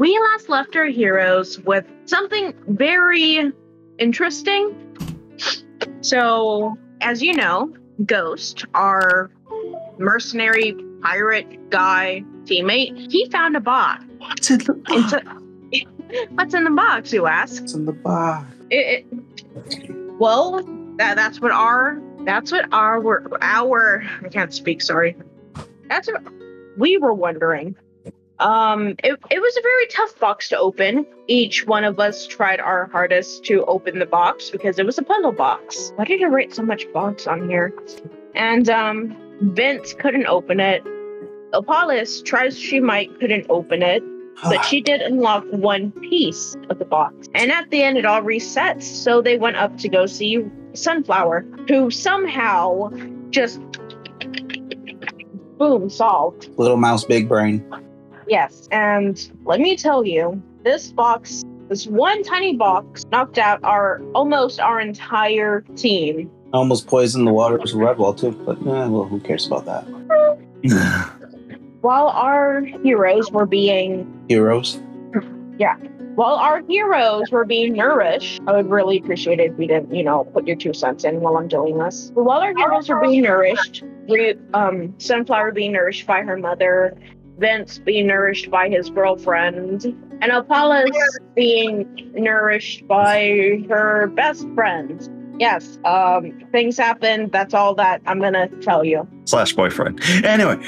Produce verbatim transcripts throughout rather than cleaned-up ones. We last left our heroes with something very interesting. So, as you know, Ghost, our mercenary pirate guy teammate, he found a box. What's in the box? A, what's in the box, you ask? What's in the box? It, it, well, that, that's what our, that's what our, our, I can't speak, sorry. That's what we were wondering. Um, it, it was a very tough box to open. Each one of us tried our hardest to open the box because it was a puzzle box. Why did I write so much box on here? And um, Vince couldn't open it. Apollos, try as she might, couldn't open it. But she did unlock one piece of the box. And at the end, it all resets. So they went up to go see Sunflower, who somehow just, boom, solved. Little mouse, big brain. Yes, and let me tell you, this box, this one tiny box, knocked out our almost our entire team. Almost poisoned the water with Redwall too, but eh, well, who cares about that? While our heroes were being heroes, yeah, while our heroes were being nourished, I would really appreciate it if we didn't, you know, put your two cents in while I'm doing this. But while our heroes were being nourished, we, um, Sunflower being nourished by her mother, Vince being nourished by his girlfriend, and Apollos being nourished by her best friend. Yes, um, things happen. That's all that I'm going to tell you. Slash boyfriend. Anyway,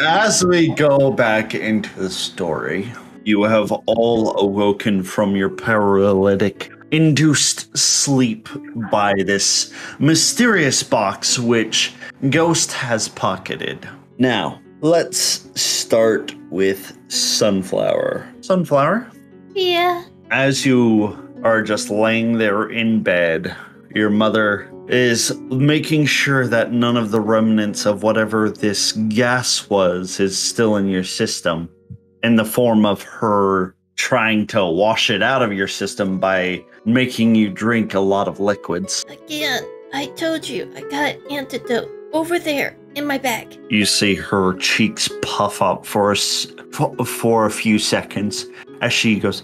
as we go back into the story, you have all awoken from your paralytic induced sleep by this mysterious box which Ghost has pocketed. Now, let's start with Sunflower. Sunflower? Yeah? As you are just laying there in bed, your mother is making sure that none of the remnants of whatever this gas was is still in your system, in the form of her trying to wash it out of your system by making you drink a lot of liquids. Again, I told you, I got an antidote over there. In my bag. You see her cheeks puff up for a, for a few seconds as she goes,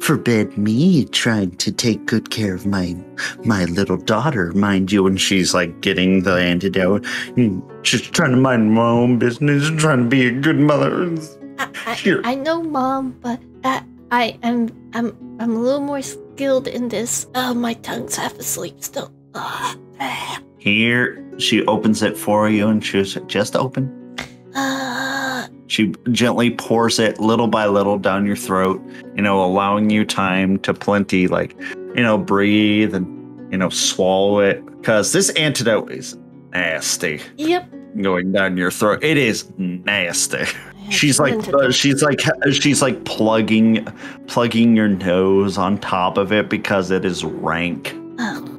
forbid me trying to take good care of my my little daughter, mind you. And she's like getting the antidote, just trying to mind my own business, trying to be a good mother. I, I, I know, Mom, but I, I am I'm I'm a little more skilled in this. Oh, my tongue's half asleep still. Here, she opens it for you, and she's just open. Uh, she gently pours it little by little down your throat, you know, allowing you time to plenty, like, you know, breathe and, you know, swallow it. Because this antidote is nasty. Yep. Going down your throat. It is nasty. She's like, uh, she's like, she's like plugging, plugging your nose on top of it because it is rank. Oh.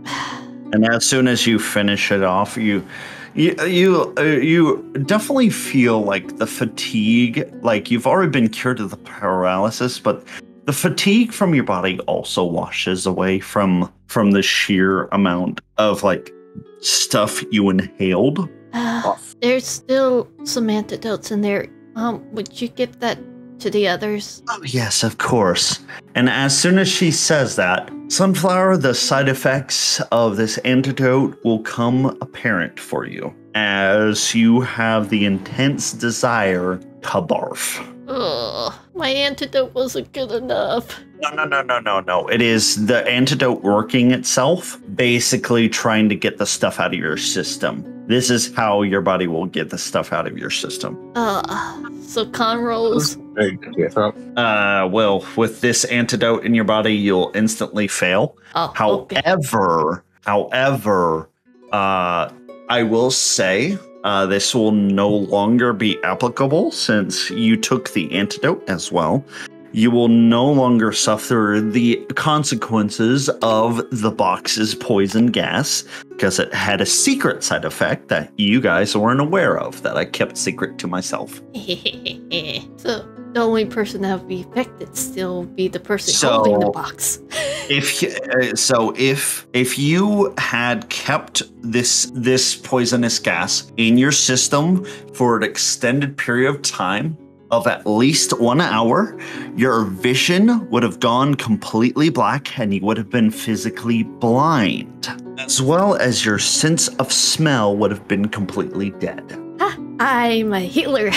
And as soon as you finish it off, you, you, you, uh, you definitely feel like the fatigue, like you've already been cured of the paralysis, but the fatigue from your body also washes away from from the sheer amount of like stuff you inhaled. Uh, there's still some antidotes in there. Um, would you give that to the others? Oh, yes, of course. And as soon as she says that, Sunflower, the side effects of this antidote will come apparent for you as you have the intense desire to barf. Ugh, my antidote wasn't good enough. No, no, no, no, no, no. It is the antidote working itself, basically trying to get the stuff out of your system. This is how your body will get the stuff out of your system. Uh, so con rolls. Uh, well, with this antidote in your body, you'll instantly fail. Oh, however, okay. however, uh, I will say uh, this will no longer be applicable since you took the antidote as well. You will no longer suffer the consequences of the box's poison gas because it had a secret side effect that you guys weren't aware of that I kept secret to myself. So the only person that would be affected still be the person so holding the box. if uh, so, if if you had kept this this poisonous gas in your system for an extended period of time, of at least one hour, your vision would have gone completely black and you would have been physically blind, as well as your sense of smell would have been completely dead. Ah, I'm a healer.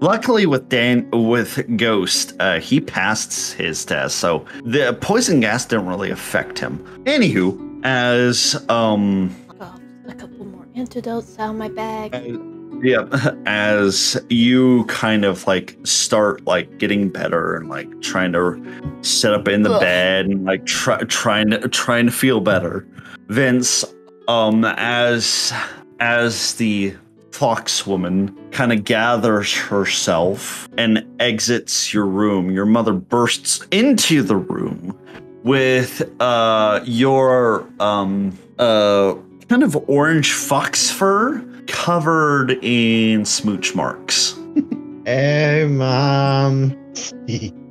Luckily with Dan, with Ghost, uh, he passed his test, so the poison gas didn't really affect him. Anywho, as um, oh, a couple more antidotes out of my bag. Uh, yeah, as you kind of like start like getting better and like trying to sit up in the Ugh. bed and like try, trying to trying to feel better, Vince, um, as as the foxwoman kind of gathers herself and exits your room, your mother bursts into the room with uh, your um, uh, kind of orange fox fur covered in smooch marks. Hey, Mom.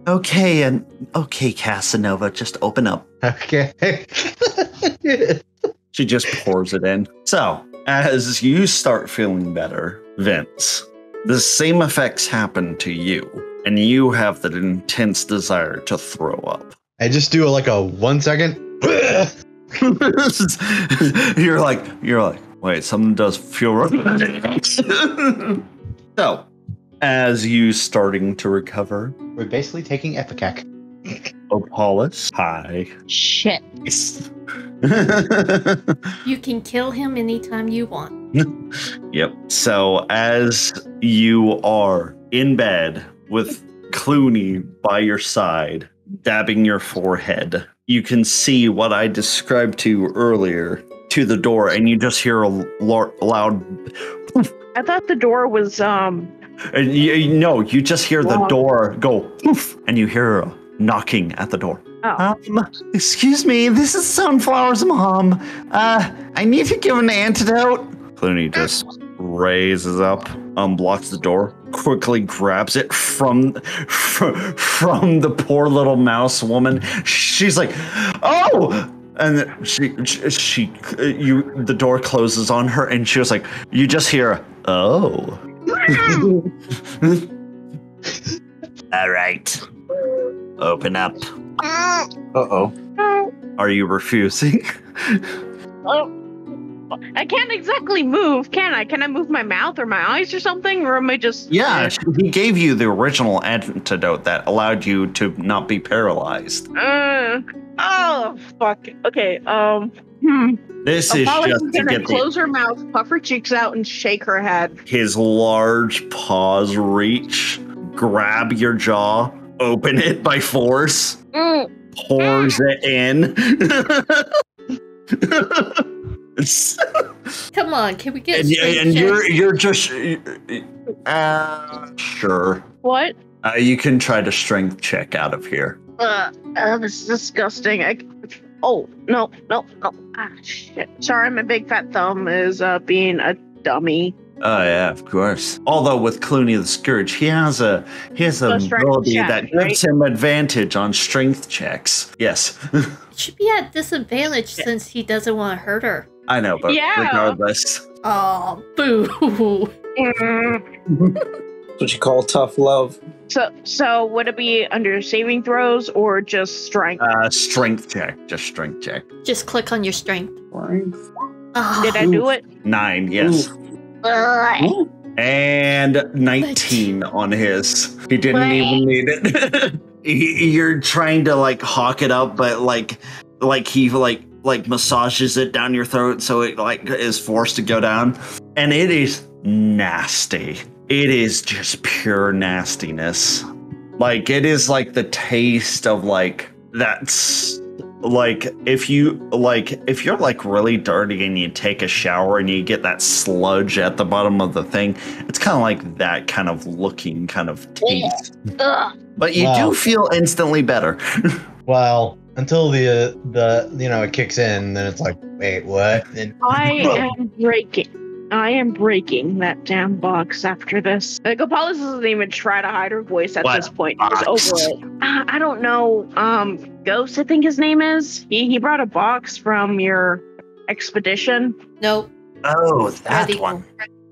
Okay, and okay, Casanova, just open up. Okay. She just pours it in. So, as you start feeling better, Vince, the same effects happen to you, and you have that intense desire to throw up. I just do like a one second. You're like, you're like, wait, something does feel right. So, as you starting to recover, we're basically taking Epicac. Apollos, hi. Shit. You can kill him anytime you want. Yep. So as you are in bed with Cluny by your side, dabbing your forehead, you can see what I described to you earlier to the door, and you just hear a loud... I thought the door was... um. And you, no, you just hear long. The door go, poof, and you hear a knocking at the door. Oh. Um, excuse me, this is Sunflower's mom. Uh, I need to give an antidote. Cluny just raises up, unblocks the door, quickly grabs it from from the poor little mouse woman. She's like, oh! And she, she, you, the door closes on her, and she was like, you just hear, oh. All right. Open up. Uh-oh. Are you refusing? Oh, I can't exactly move, can I? Can I move my mouth or my eyes or something? Or am I just... Yeah, he gave you the original antidote that allowed you to not be paralyzed. Uh, oh, fuck. Okay, um... Hmm. This is just to get close her mouth, puff her cheeks out, and shake her head. His large paws reach, grab your jaw, open it by force, mm. pours ah. it in. Come on, can we get? And, and you're you're just uh, sure. What? Uh, you can try to strength check out of here. Uh, uh this is disgusting. I. Oh, no, no, no. Ah, shit. Sorry, my big fat thumb is uh, being a dummy. Oh, yeah, of course. Although with Cluny the Scourge, he has a he has an ability check, that right? gives him advantage on strength checks. Yes. Should be at disadvantage yeah. since he doesn't want to hurt her. I know, but yeah. regardless. Oh, boo. That's what you call tough love. So, so would it be under saving throws or just strength? Uh, strength check. Just strength check. Just click on your strength. Strength. Oh. Did I do it? Nine, yes. Ooh. And nineteen but. on his. He didn't but. even need it. You're trying to like hawk it up, but like, like he like like massages it down your throat, so it like is forced to go down, and it is nasty. It is just pure nastiness. Like, it is like the taste of like, that's like, if you like, if you're like really dirty and you take a shower and you get that sludge at the bottom of the thing, it's kind of like that kind of looking kind of taste. But you wow. do feel instantly better. Well, until the, the, you know, it kicks in, then it's like, wait, what? And I am breaking. I am breaking that damn box after this. Like, Apollos doesn't even try to hide her voice at what this point. Box? Just over it. Uh, I don't know. Um, Ghost, I think his name is. He he brought a box from your expedition. Nope. Oh, that one.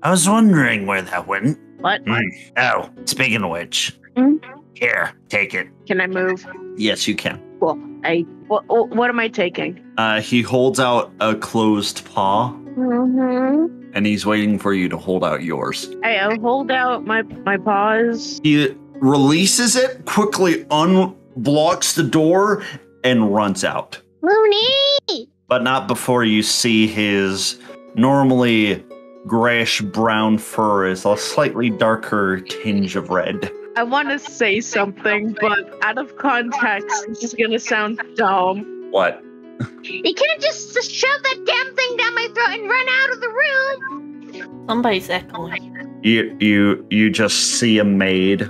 I was wondering where that went. What? Mm. Oh, speaking of which, mm-hmm. Here, take it. Can I move? Yes, you can. Cool. I. What, what am I taking? Uh, he holds out a closed paw. Mm-hmm. And he's waiting for you to hold out yours. Hey, I'll hold out my, my paws. He releases it, quickly unblocks the door, and runs out. Mooney! But not before you see his normally grayish-brown fur is a slightly darker tinge of red. I want to say something, but out of context, it's just going to sound dumb. What? You can't just shove that damn thing down my throat and run out of the room. Somebody's echoing. You, you, you just see a maid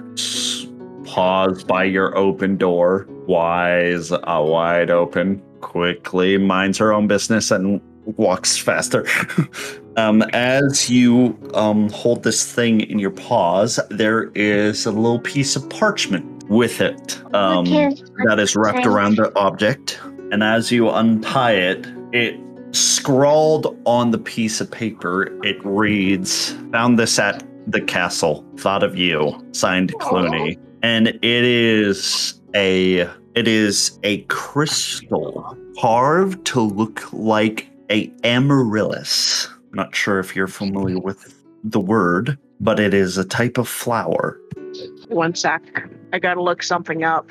pause by your open door, eyes uh, wide open, quickly minds her own business and walks faster. um, as you um, hold this thing in your paws, there is a little piece of parchment with it um, that is wrapped around the object. And as you untie it, it scrawled on the piece of paper. It reads, found this at the castle, thought of you, signed Cluny. And it is a, it is a crystal carved to look like a amaryllis. Not sure if you're familiar with the word, but it is a type of flower. One sec. I gotta look something up.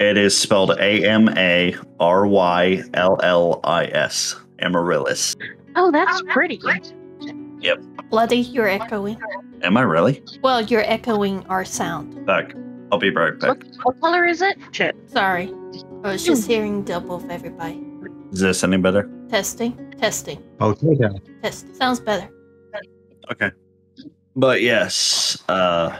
It is spelled A M A R Y L L I S, amaryllis. Oh, that's pretty. Yep. Bloody, you're echoing. Am I really? Well, you're echoing our sound. Back. I'll be right back. What, what color is it? Shit. Sorry. I was just hearing double of everybody. Is this any better? Testing. Testing. Okay. Yeah. Test. Sounds better. Okay. But yes, uh...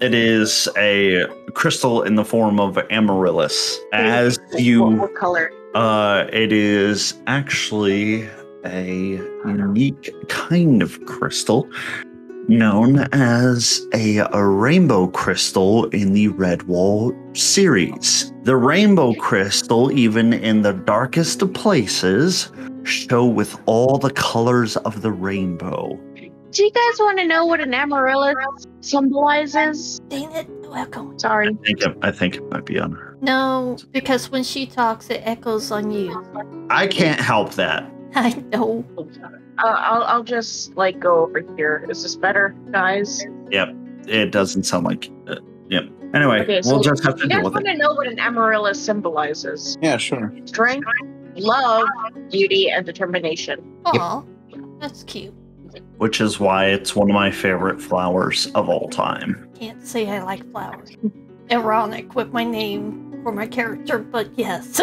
it is a crystal in the form of amaryllis. As you, what color? Uh, it is actually a unique kind of crystal known as a, a rainbow crystal in the Redwall series. The rainbow crystal, even in the darkest of places, show with all the colors of the rainbow. Do you guys want to know what an amaryllis symbolizes? Dang it, welcome. Sorry. I think, it, I think it might be on her. No, because when she talks, it echoes on you. I can't help that. I know. Uh, I'll, I'll just, like, go over here. Is this better, guys? Yep. It doesn't sound like it. Yep. Anyway, okay, so we'll just have to deal with it. You guys want to know what an amaryllis symbolizes? Yeah, sure. Strength, love, beauty, and determination. Aw, yep. That's cute. Which is why it's one of my favorite flowers of all time. Can't say I like flowers. Ironic with my name for my character, but yes.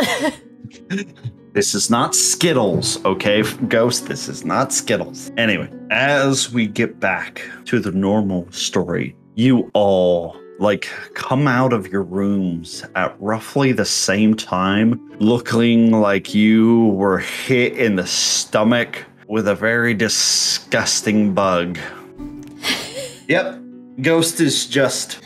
This is not Skittles, okay, Ghost? This is not Skittles. Anyway, as we get back to the normal story, you all, like, come out of your rooms at roughly the same time, looking like you were hit in the stomach with a very disgusting bug. Yep, Ghost is just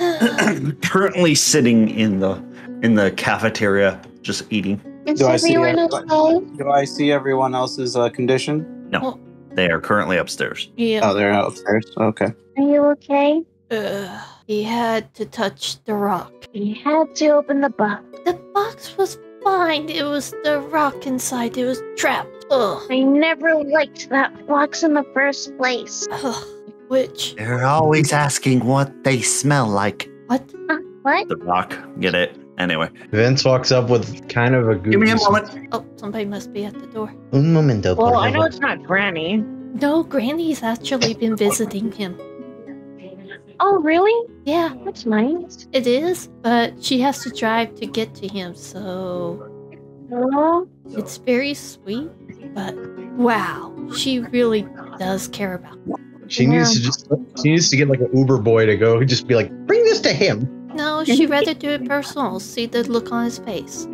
currently sitting in the in the cafeteria, just eating. Is do, I see everyone, do I see everyone else's uh, condition? No, well, they are currently upstairs. Yeah. Oh, they're upstairs. Okay. Are you okay? Uh, he had to touch the rock. He had to open the box. The box was fine. It was the rock inside. It was trapped. Ugh. I never liked that box in the first place. Ugh. Which? They're always asking what they smell like. What? Uh, what? The rock. Get it? Anyway. Vince walks up with kind of a goose. Give me a moment. Oh, somebody must be at the door. Un momento. Well, I know it's not Granny. No, Granny's actually been visiting him. Oh, really? Yeah. That's nice. It is, but she has to drive to get to him, so... Hello? It's very sweet. But wow, she really does care about it. She yeah. needs to just she needs to get like an Uber boy to go just be like, bring this to him. No, she'd rather do it personal. See the look on his face.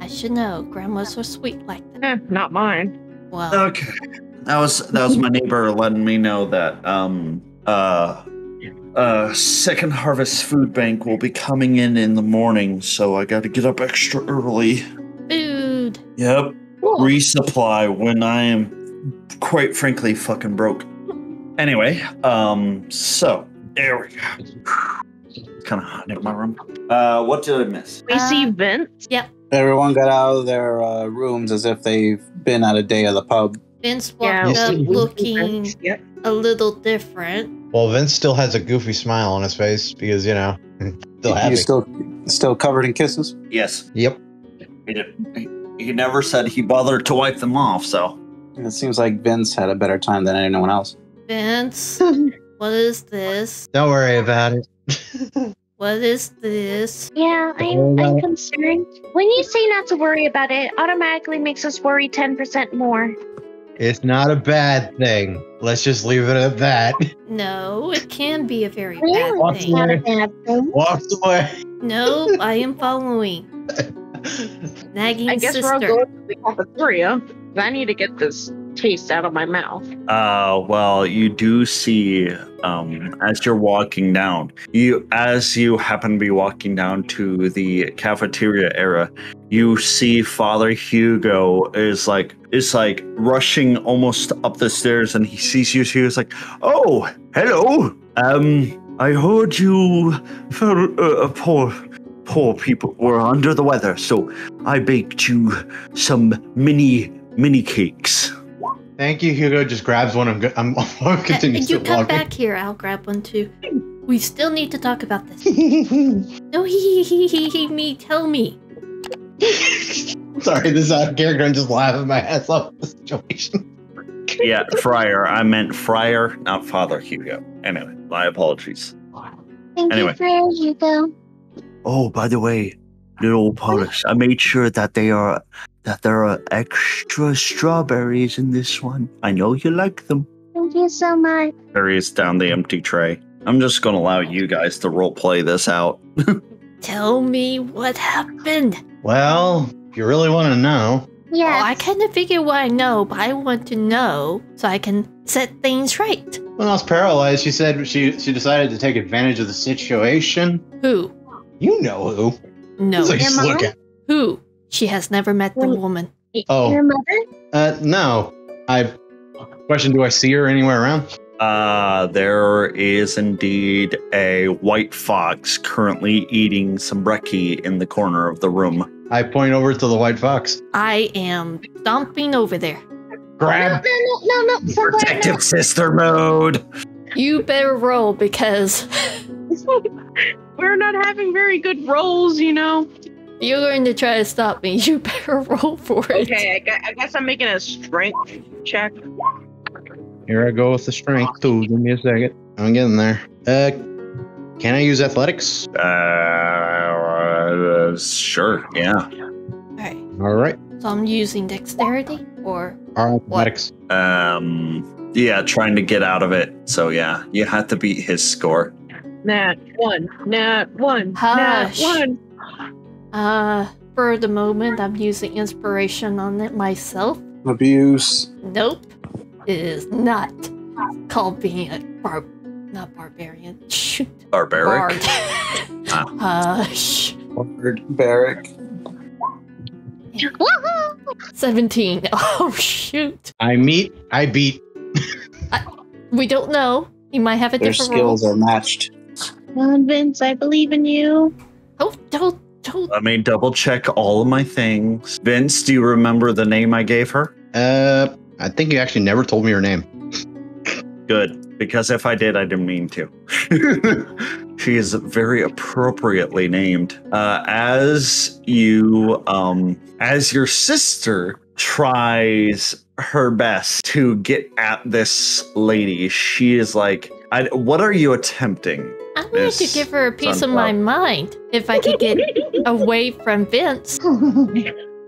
I should know. Grandmas are sweet like that. Eh, not mine. Well, okay. That was that was my neighbor letting me know that um uh uh Second Harvest Food Bank will be coming in in the morning, so I got to get up extra early. Food. Yep. Resupply when I am, quite frankly, fucking broke. Anyway, um, so there we go. Kind of hot in my room. Uh, what did I miss? We uh, see Vince. Yep. Everyone got out of their uh, rooms as if they've been at a day of the pub. Vince walked yeah, up looking yep. a little different. Well, Vince still has a goofy smile on his face because, you know, still happy. He's still, still covered in kisses? Yes. Yep. He, didn't, he never said he bothered to wipe them off, so. It seems like Vince had a better time than anyone else. Vince, what is this? Don't worry about it. What is this? Yeah, I'm, I'm concerned. When you say not to worry about it, it automatically makes us worry ten percent more. It's not a bad thing. Let's just leave it at that. No, it can be a very really? bad Walks thing. Away. Not a bad thing. Walks away. No, I am following. Nagging I guess sister. We're all going to the cafeteria. I need to get this taste out of my mouth. Uh, well, you do see, um, as you're walking down, you as you happen to be walking down to the cafeteria area, you see Father Hugo is like is like rushing almost up the stairs, and he sees you. He was like, "Oh, hello. Um, I heard you, for, uh, poor." Poor people were under the weather, so I baked you some mini, mini cakes. Thank you, Hugo. Just grabs one. I'm, I'm, I'm continuing uh, to You come walking. back here. I'll grab one, too. We still need to talk about this. No, he, he, he, he, me, tell me. Sorry, this is out of character. I'm just laughing my ass off at the situation. Yeah, Friar. I meant Friar, not Father Hugo. Anyway, my apologies. Thank anyway. you, Friar Hugo. Oh, by the way, little Apollos, I made sure that they are that there are extra strawberries in this one. I know you like them. Thank you so much. There he is down the empty tray. I'm just gonna allow you guys to role play this out. Tell me what happened. Well, if you really want to know. Yeah. Oh, I kind of figure what I know, but I want to know so I can set things right. When I was paralyzed, she said she she decided to take advantage of the situation. Who? You know who. No. Like look at. Who? She has never met the Wait, woman. Oh. Your mother? Uh, no. I question, do I see her anywhere around? Uh, there is indeed a white fox currently eating some brekkie in the corner of the room. I point over to the white fox. I am stomping over there. Grab. No, no, no, no. Somebody, protective no. sister mode. You better roll because... We're not having very good rolls, you know. You're going to try to stop me. You better roll for it. Okay, I guess I'm making a strength check. Here I go with the strength. Ooh, give me a second. I'm getting there. Uh, can I use athletics? Uh, uh sure. Yeah. All right. All right. So I'm using dexterity or athletics. What? Um, yeah, trying to get out of it. So yeah, you have to beat his score. Nat one, nat one, Hush. nat one. Uh, for the moment, I'm using inspiration on it myself. Abuse. Nope, it is not. It's called being a bar, not barbarian. Shoot. Barbaric. Bard. Hush. Barbaric. Seventeen. Oh shoot. I meet. I beat. I, we don't know. He might have a Their different. Their skills role. are matched. On Vince, I believe in you. Oh, don't, don't. Let me double check all of my things. Vince, do you remember the name I gave her? Uh, I think you actually never told me her name. Good, because if I did, I didn't mean to. She is very appropriately named. Uh, as you, um, as your sister tries her best to get at this lady, she is like, I, what are you attempting? I wanted to give her a piece sunflower. of my mind if I could get away from Vince.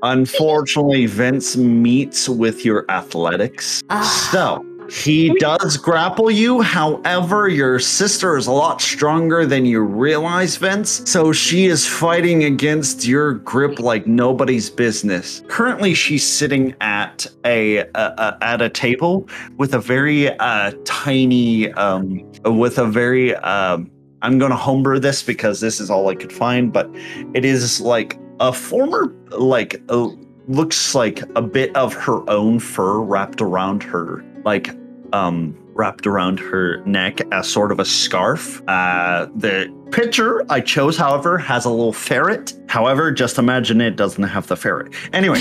Unfortunately, Vince meets with your athletics. Ah. So he does grapple you. However, your sister is a lot stronger than you realize, Vince. So she is fighting against your grip like nobody's business. Currently, she's sitting at a, a, a at a table with a very uh, tiny um, with a very. Um, I'm going to homebrew this because this is all I could find, but it is like a former, like, uh, looks like a bit of her own fur wrapped around her, like, um, wrapped around her neck as sort of a scarf. Uh, the picture I chose, however, has a little ferret. However, just imagine it doesn't have the ferret. Anyway.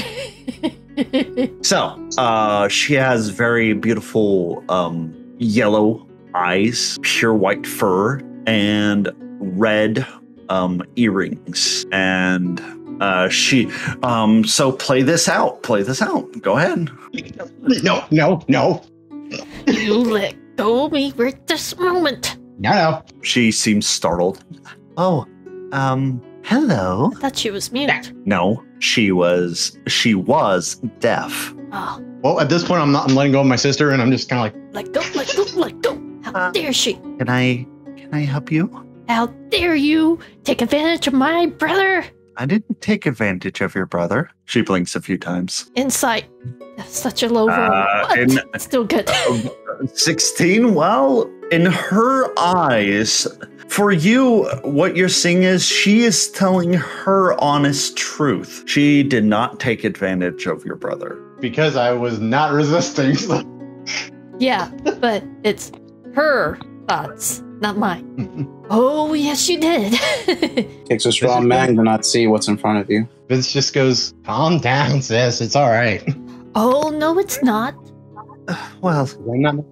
So, uh, she has very beautiful um, yellow eyes, pure white fur, and red um, earrings. And uh, she, um, so play this out. Play this out. Go ahead. No, no, no. You let go of me right this moment. No, no. She seems startled. Oh, um, hello. I thought she was mute. No, she was, she was deaf. Oh. Well, at this point, I'm not, I'm letting go of my sister, and I'm just kind of like, let go, let go, let go. How uh, dare she? Can I, can I help you? How dare you take advantage of my brother? I didn't take advantage of your brother. She blinks a few times. Insight. That's such a low roll. Uh, in, Still good. Uh, sixteen? Well, in her eyes, for you, what you're seeing is she is telling her honest truth. She did not take advantage of your brother. Because I was not resisting. So. Yeah, but it's her thoughts, not mine. Oh, yes, you did. Takes a strong man to not see what's in front of you. Vince just goes, calm down, sis. It's all right. Oh, no, it's not. Uh, well,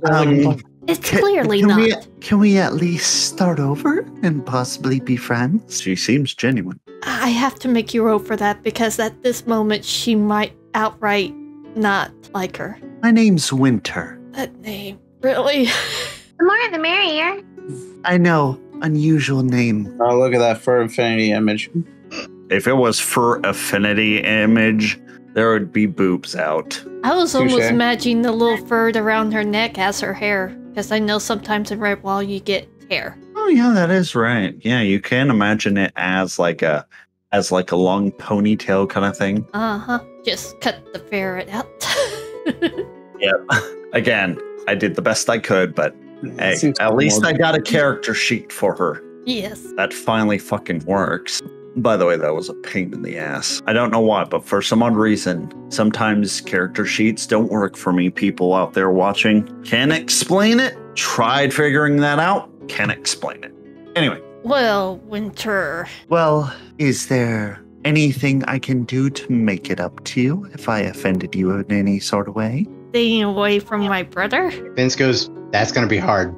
um, it's can, clearly can not. We, can we at least start over and possibly be friends? She seems genuine. I have to make you roll for that because at this moment she might outright not like her. My name's Winter. That name, really? The more the merrier. I know. Unusual name. Oh, look at that fur affinity image. If it was fur affinity image, there would be boobs out. I was Touché. Almost imagining the little fur around her neck as her hair, because I know sometimes in Redwall you get hair. Oh yeah, that is right. Yeah, you can imagine it as like a as like a long ponytail kind of thing. Uh huh. Just cut the ferret out. Yep. Again, I did the best I could, but. Hey, at least I got a character sheet for her. Yes. That finally fucking works. By the way, that was a pain in the ass. I don't know why, but for some odd reason, sometimes character sheets don't work for me. People out there watching can't explain it. Tried figuring that out. Can't explain it. Anyway. Well, Winter. Well, is there anything I can do to make it up to you if I offended you in any sort of way? Staying away from my brother? Vince goes... That's going to be hard.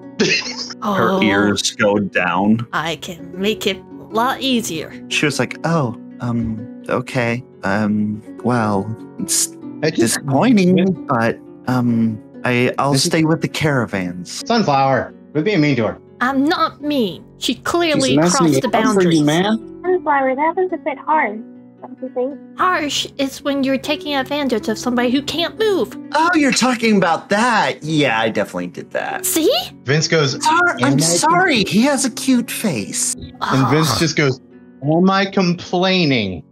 Her oh, ears go down. I can make it a lot easier. She was like, oh, um, okay. Um, well, it's disappointing, but um, I, I'll stay with the caravans. Sunflower, we're being mean to her. I'm not mean. She clearly crossed the boundaries. You, man. Sunflower, that was a bit hard. Don't you think? Harsh is when you're taking advantage of somebody who can't move. Oh, you're talking about that. Yeah, I definitely did that. See? Vince goes, Sar I'm sorry. He has a cute face. Oh. And Vince just goes, am I complaining?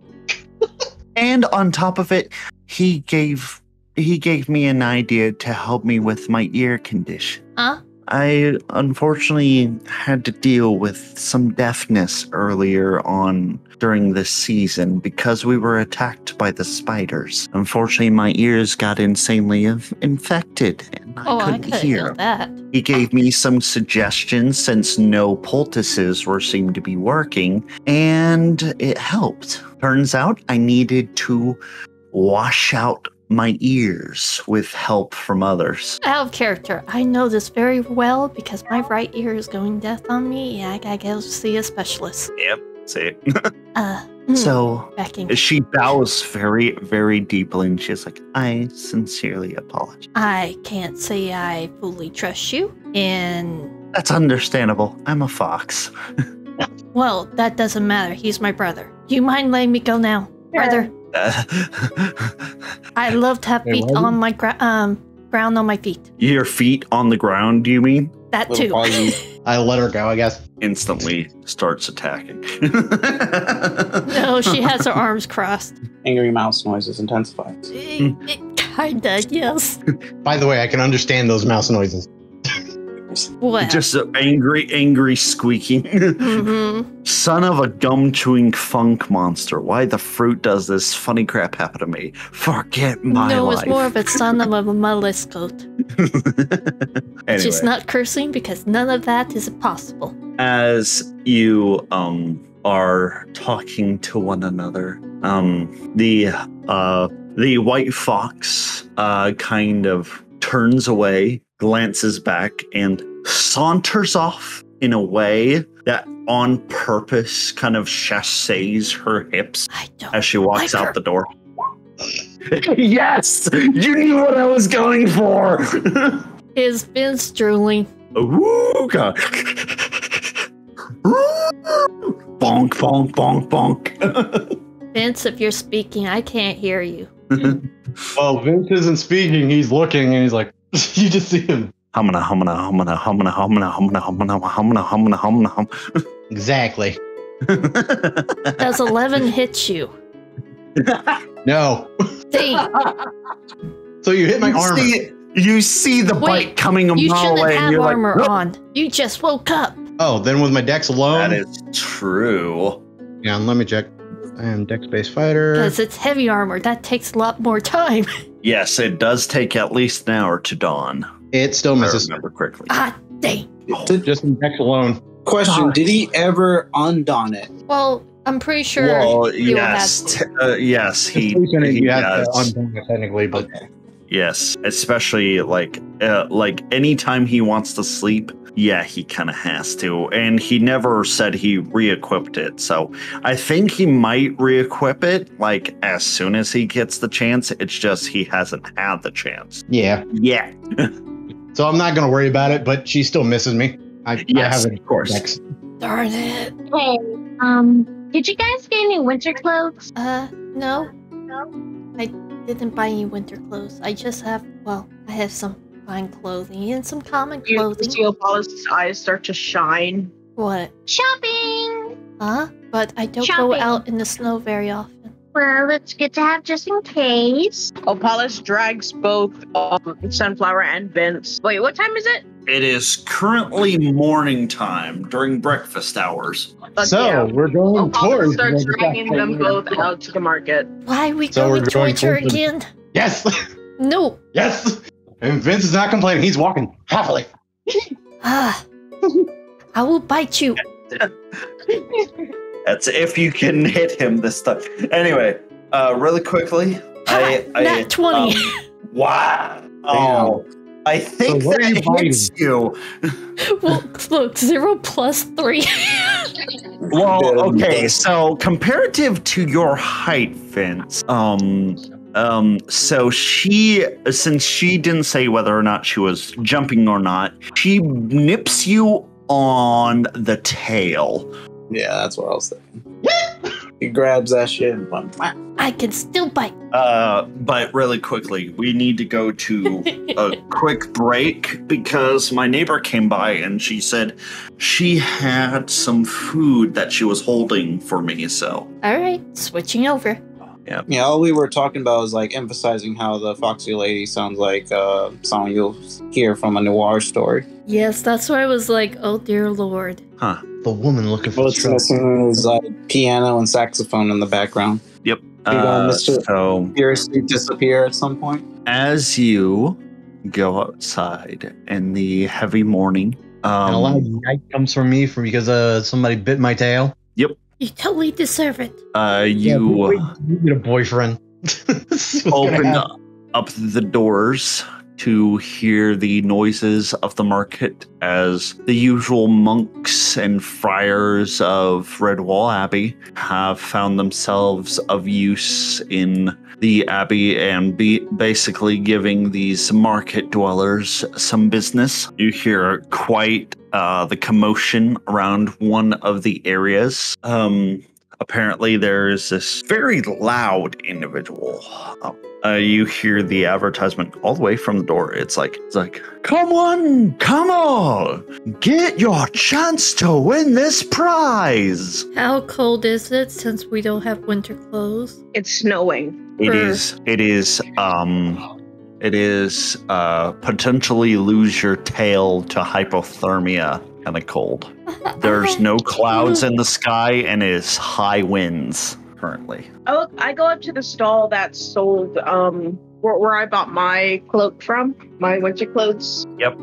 And on top of it, he gave he gave me an idea to help me with my ear condition. Huh? I unfortunately had to deal with some deafness earlier on during this season because we were attacked by the spiders. Unfortunately, my ears got insanely infected and I oh, couldn't I hear. That. He gave me some suggestions since no poultices were seemed to be working, and it helped. Turns out I needed to wash out my ears with help from others. Out of character. I know this very well because my right ear is going deaf on me. Yeah, I gotta go see a specialist. Yep, see it. uh, so backing. She bows very, very deeply and she's like, I sincerely apologize. I can't say I fully trust you. And that's understandable. I'm a fox. Well, that doesn't matter. He's my brother. Do you mind letting me go now, brother? I love to have feet on my gra um, ground on my feet. Your feet on the ground, do you mean? That too. I let her go, I guess. Instantly starts attacking. No, she has her arms crossed. Angry mouse noises intensified. It, it kinda, yes. By the way, I can understand those mouse noises. What? Just an angry, angry squeaking. Mm-hmm. Son of a gum chewing funk monster. Why the fruit does this funny crap happen to me? Forget my no, life. No, it's more of a son of a motherless goat. Anyway. She's not cursing because none of that is possible. As you um are talking to one another, um the uh the white fox uh kind of turns away, glances back, and saunters off in a way that on purpose kind of chassés her hips as she walks like out her. the door. Yes! You knew what I was going for! Is Vince drooling? Ooh, God. Bonk, bonk, bonk, bonk. Vince, if you're speaking, I can't hear you. Well, Vince isn't speaking. He's looking and he's like, you just see him. Humana, humana, humana, humana, humana, humana, humana, humana, humana, humana, hum. Exactly. Does eleven hit you? No. Dang. So you hit my arm. You see the Wait, bite coming a mile away. You shouldn't have armor like, on. You just woke up. Oh, then with my dex alone? That is true. Yeah, let me check. I am dex-based fighter. Because it's heavy armor. That takes a lot more time. Yes, it does take at least an hour to dawn. It still misses. I remember correctly. Ah, dang. Oh. Just in dex alone. Question, did he ever undawn it? Well, I'm pretty sure well, yes, have to. Uh, yes, he, he you have to undawn it technically, but... Okay. Yes, especially like uh, like anytime he wants to sleep. Yeah, he kind of has to, and he never said he re-equipped it. So I think he might re-equip it like as soon as he gets the chance. It's just he hasn't had the chance. Yeah, yeah. So I'm not gonna worry about it, but she still misses me. I, yes, I have it, of course. Next. Darn it. Hey, um, did you guys get any winter clothes? Uh, no, no, I. didn't buy any winter clothes. I just have, well, I have some fine clothing and some common clothing. You see Apollos' eyes start to shine. What? Shopping! Huh? But I don't Shopping. go out in the snow very often. Well, it's good to have just in case. Apollos drags both um, Sunflower and Vince. Wait, what time is it? It is currently morning time during breakfast hours. But so yeah. we're going Apollos towards starts dragging them here. both out to the market. Why are we so going to winter again? The... Yes. No. Yes. And Vince is not complaining. He's walking happily. Ah, I will bite you. That's if you can hit him this time. Anyway, uh, really quickly. I, I, Nat twenty. Um, wow. Oh, I think so that you hits you. Well, look, zero plus three. Well, okay, so comparative to your height, Vince, um, um, so she, since she didn't say whether or not she was jumping or not, she nips you on the tail. Yeah, that's what I was thinking. He grabs that shit and bumps. I can still bite. Uh, but really quickly, we need to go to a quick break because my neighbor came by and she said she had some food that she was holding for me. So, all right, switching over. Yeah. Yeah. All we were talking about was like emphasizing how the foxy lady sounds like uh, someone you'll hear from a noir story. Yes, that's why I was like, oh dear lord. Huh. The woman looking for trouble is like piano and saxophone in the background. Yep. Uh, so seriously disappear at some point. As you go outside in the heavy morning, um, and a lot of night comes from me from because uh, somebody bit my tail. Yep. You totally deserve it. Uh, you yeah, uh, you get a boyfriend. Open up, up the doors to hear the noises of the market as the usual monks and friars of Redwall Abbey have found themselves of use in the abbey and be basically giving these market dwellers some business. You hear quite uh, the commotion around one of the areas. Um, apparently there is this very loud individual. Um, Uh, you hear the advertisement all the way from the door. It's like, it's like, come on, come on, get your chance to win this prize. How cold is it since we don't have winter clothes? It's snowing. It er. is. It is. Um, It is uh, potentially lose your tail to hypothermia kind of cold. There's no clouds in the sky and it is high winds currently. Oh, I go up to the stall that sold um, where, where I bought my cloak from, my winter clothes. Yep.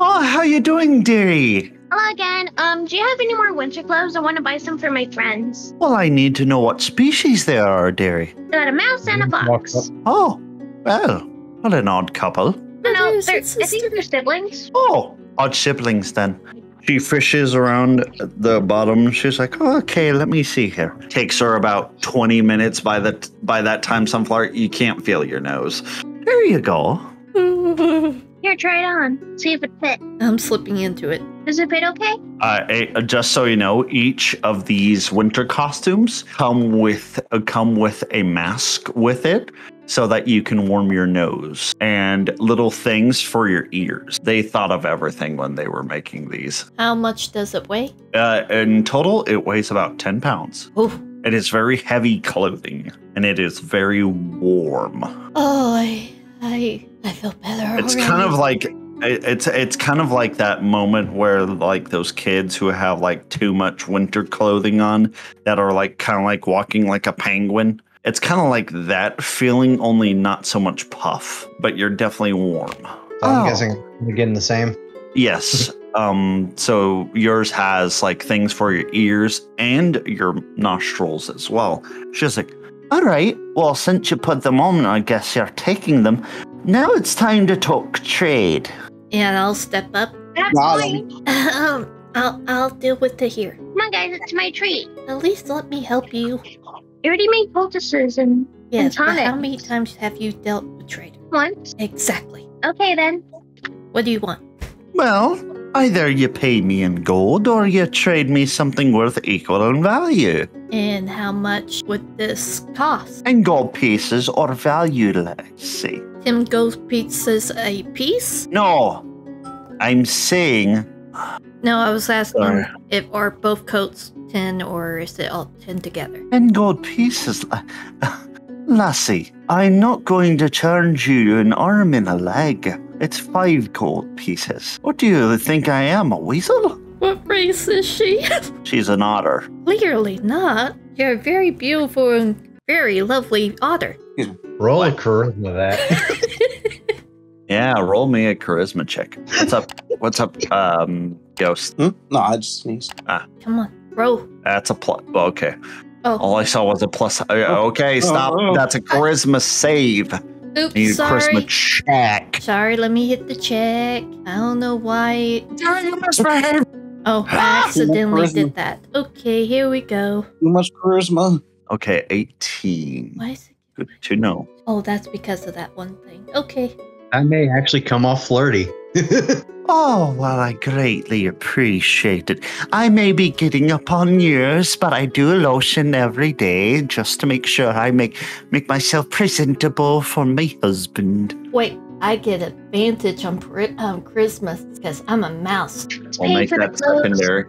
Oh, how you doing, dearie? Hello again. Um, do you have any more winter clothes? I want to buy some for my friends. Well, I need to know what species there are, dearie. Got a mouse and a fox. Oh, well, what an odd couple. No, no, I think they're siblings. Oh, odd siblings then. She fishes around the bottom. She's like, oh, okay, let me see here. Takes her about twenty minutes. By the by that time, Sunflower, you can't feel your nose. There you go. Here, try it on. See if it fits. I'm slipping into it. Does it fit okay? Uh, just so you know, each of these winter costumes come with uh, come with a mask with it, so that you can warm your nose and little things for your ears. They thought of everything when they were making these. How much does it weigh? Uh, in total, it weighs about ten pounds. Oof. It is very heavy clothing, and it is very warm. Oh, I I I feel better. It's already. kind of like. It's it's kind of like that moment where like those kids who have like too much winter clothing on that are like kind of like walking like a penguin. It's kind of like that feeling, only not so much puff, but you're definitely warm. So I'm oh. guessing you're getting the same. Yes. um. So yours has like things for your ears and your nostrils as well. She's like, all right. Well, since you put them on, I guess you're taking them. Now it's time to talk trade. And I'll step up. Absolutely. Um, I'll I'll deal with the here. Come on, guys, it's my treat. At least let me help you. You already made poultices and yeah. But how many times have you dealt with trade? Once. Exactly. Okay then. What do you want? Well, either you pay me in gold or you trade me something worth equal in value. And how much would this cost? And gold pieces or value, let's see. Tim gold pieces a piece? No, I'm saying... No, I was asking uh, if are both coats ten or is it all ten together? ten gold pieces? Lassie, I'm not going to charge you an arm and a leg. It's five gold pieces. What do you think I am, a weasel? What race is she? She's an otter. Clearly not. You're a very beautiful and very lovely otter. Roll what? a charisma that. Yeah, roll me a charisma check. What's up? What's up, um, Ghost? Hmm? No, I just sneezed. Ah. Come on, roll. That's a plus. Okay. Oh. All I saw was a plus. Okay, stop. Oh, oh. That's a charisma save. Oops, Need a sorry. Charisma check. Sorry, let me hit the check. I don't know why. Oh, I accidentally did that. Okay, here we go. Too much charisma. Okay, eighteen. Why is it good to know? Oh, that's because of that one thing. Okay. I may actually come off flirty. Oh, well, I greatly appreciate it. I may be getting up on years, but I do lotion every day just to make sure I make make myself presentable for my husband. Wait, I get advantage on um, Christmas because I'm a mouse. I'll make that secondary.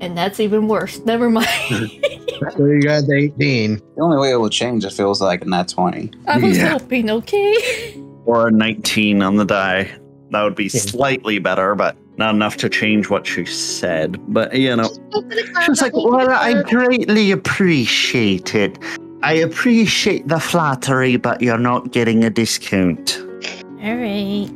And that's even worse. Never mind. So you got the eighteen. The only way it will change, it feels like, in that twenty. I was yeah. hoping, okay? Or a nineteen on the die. That would be slightly better, but not enough to change what she said. But, you know, she was like, well, I greatly appreciate it. I appreciate the flattery, but you're not getting a discount. All right.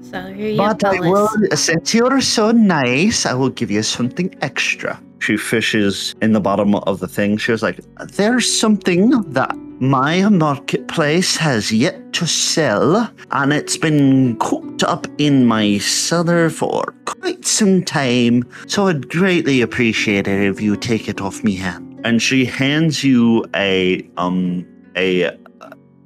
So here you go. But I will, since you're so nice, I will give you something extra. She fishes in the bottom of the thing. She was like, there's something that my marketplace has yet to sell, and it's been cooked up in my cellar for quite some time, so I'd greatly appreciate it if you take it off me hand. And she hands you a um a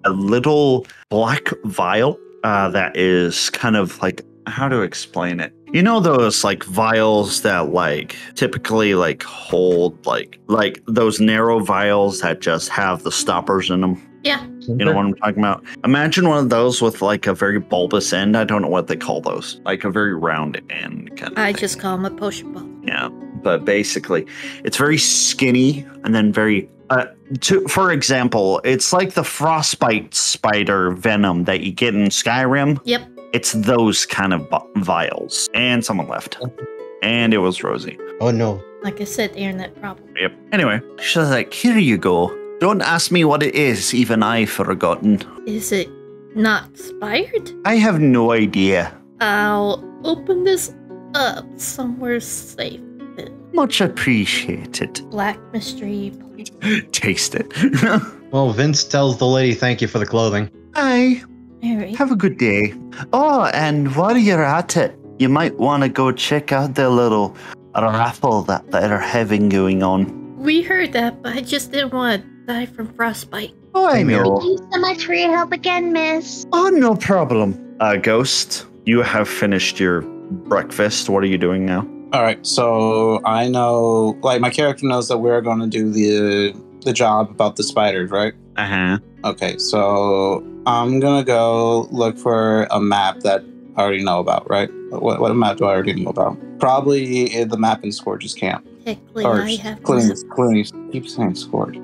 a little black vial uh, that is kind of like, how to explain it? You know those like vials that like typically like hold like like those narrow vials that just have the stoppers in them? Yeah. You know what I'm talking about? Imagine one of those with like a very bulbous end. I don't know what they call those. Like a very round end kind of I thing. Just call them a potion bottle. Yeah. but basically it's very skinny and then very uh, to, for example, it's like the frostbite spider venom that you get in Skyrim. Yep. It's those kind of vials. And someone left. And it was Rosie. Oh, no. Like I said, Aaron, that problem. Yep. Anyway, she's like, here you go. Don't ask me what it is. Even I've forgotten. Is it not expired? I have no idea. I'll open this up somewhere safe. Much appreciated. Black mystery. Taste it. Well, Vince tells the lady thank you for the clothing. Hi. Right. Have a good day. Oh, and while you're at it, you might want to go check out the little raffle that they're having going on. We heard that, but I just didn't want to die from frostbite. Oh, I know. Thank you so much for your help again, miss. Oh, no problem. Uh, Ghost, you have finished your breakfast. What are you doing now? All right, so I know, like, my character knows that we're going to do the the job about the spiders, right? Uh-huh. Okay, so I'm going to go look for a map that I already know about, right? What, what map do I already know about? Probably the map in Scourge's camp. Heck, Cluny, I have Cluny, Cluny, keep saying Scourge.